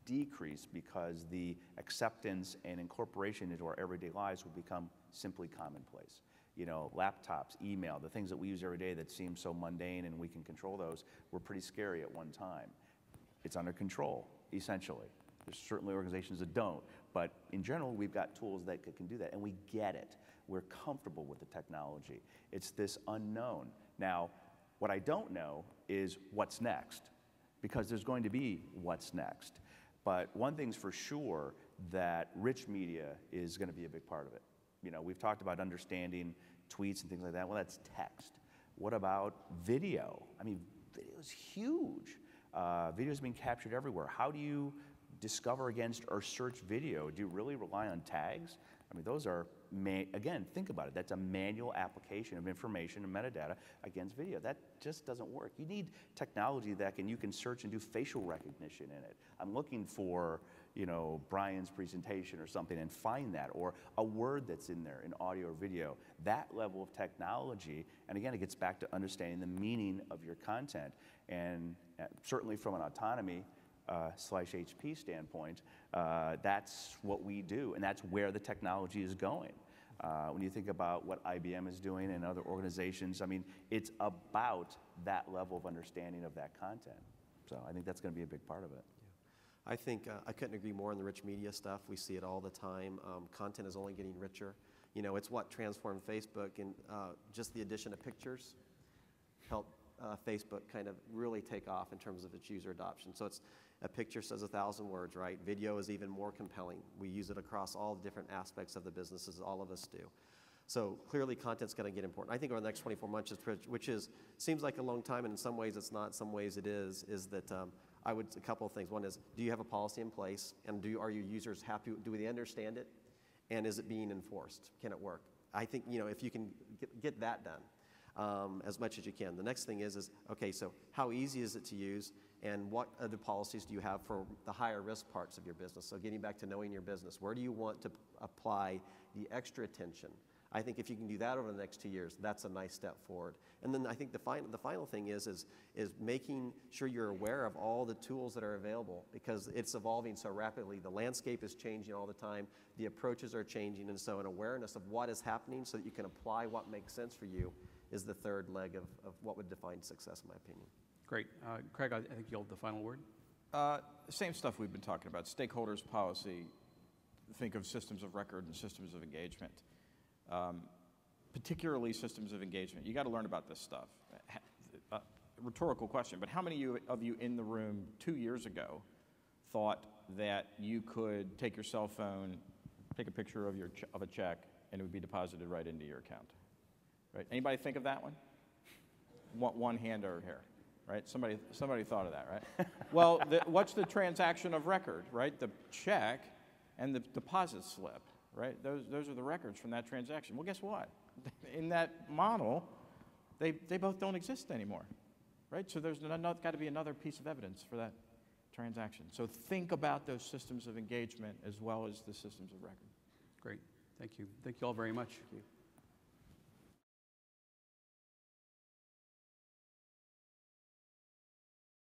decrease because the acceptance and incorporation into our everyday lives will become simply commonplace. You know, laptops, email, the things that we use every day that seem so mundane and we can control those were pretty scary at one time. It's under control, essentially. There's certainly organizations that don't, but in general, we've got tools that can do that, and we get it. We're comfortable with the technology. It's this unknown. Now, what I don't know is what's next, because there's going to be what's next. But one thing's for sure, that rich media is going to be a big part of it. You know, we've talked about understanding tweets and things like that. Well, that's text. What about video? I mean, video is huge. Uh, video's being captured everywhere. How do you discover against or search video? Do you really rely on tags? I mean, those are, man again, think about it. That's a manual application of information and metadata against video. That just doesn't work. You need technology that can, you can search and do facial recognition in it. I'm looking for, you know, Brian's presentation or something and find that, or a word that's in there in audio or video. That level of technology, and again, it gets back to understanding the meaning of your content. And certainly from an autonomy Uh, slash H P standpoint, uh, that's what we do, and that's where the technology is going. Uh, when you think about what I B M is doing and other organizations, I mean, it's about that level of understanding of that content. So I think that's going to be a big part of it. Yeah. I think uh, I couldn't agree more on the rich media stuff. We see it all the time. Um, content is only getting richer. You know, it's what transformed Facebook, and uh, just the addition of pictures helped uh, Facebook kind of really take off in terms of its user adoption. So it's a picture says a thousand words, right? Video is even more compelling. We use it across all the different aspects of the businesses, all of us do. So clearly content's gonna get important. I think over the next twenty-four months, which is, seems like a long time, and in some ways it's not, some ways it is, is that um, I would, a couple of things. One is, do you have a policy in place? And do are your users happy, do they understand it? And is it being enforced? Can it work? I think, you know, if you can get, get that done um, as much as you can. The next thing is, is, okay, so how easy is it to use? And what other policies do you have for the higher risk parts of your business? So getting back to knowing your business, where do you want to apply the extra attention? I think if you can do that over the next two years, that's a nice step forward. And then I think the final, the final thing is, is, is making sure you're aware of all the tools that are available, because it's evolving so rapidly. The landscape is changing all the time. The approaches are changing. And so an awareness of what is happening so that you can apply what makes sense for you is the third leg of, of what would define success, in my opinion. Great. Uh, Craig, I think you'll have the final word. Uh, same stuff we've been talking about. Stakeholders, policy, think of systems of record and systems of engagement, um, particularly systems of engagement. You got to learn about this stuff. Uh, rhetorical question, but how many of you in the room two years ago thought that you could take your cell phone, take a picture of, your ch of a check, and it would be deposited right into your account? Right? Anybody think of that one? One, one hand over here. Right? Somebody, somebody thought of that, right? Well, the, what's the transaction of record, right? The check and the deposit slip, right? Those, those are the records from that transaction. Well, guess what? In that model, they, they both don't exist anymore, right? So there's got to be another piece of evidence for that transaction. So think about those systems of engagement as well as the systems of record. Great. Thank you. Thank you all very much. Thank you.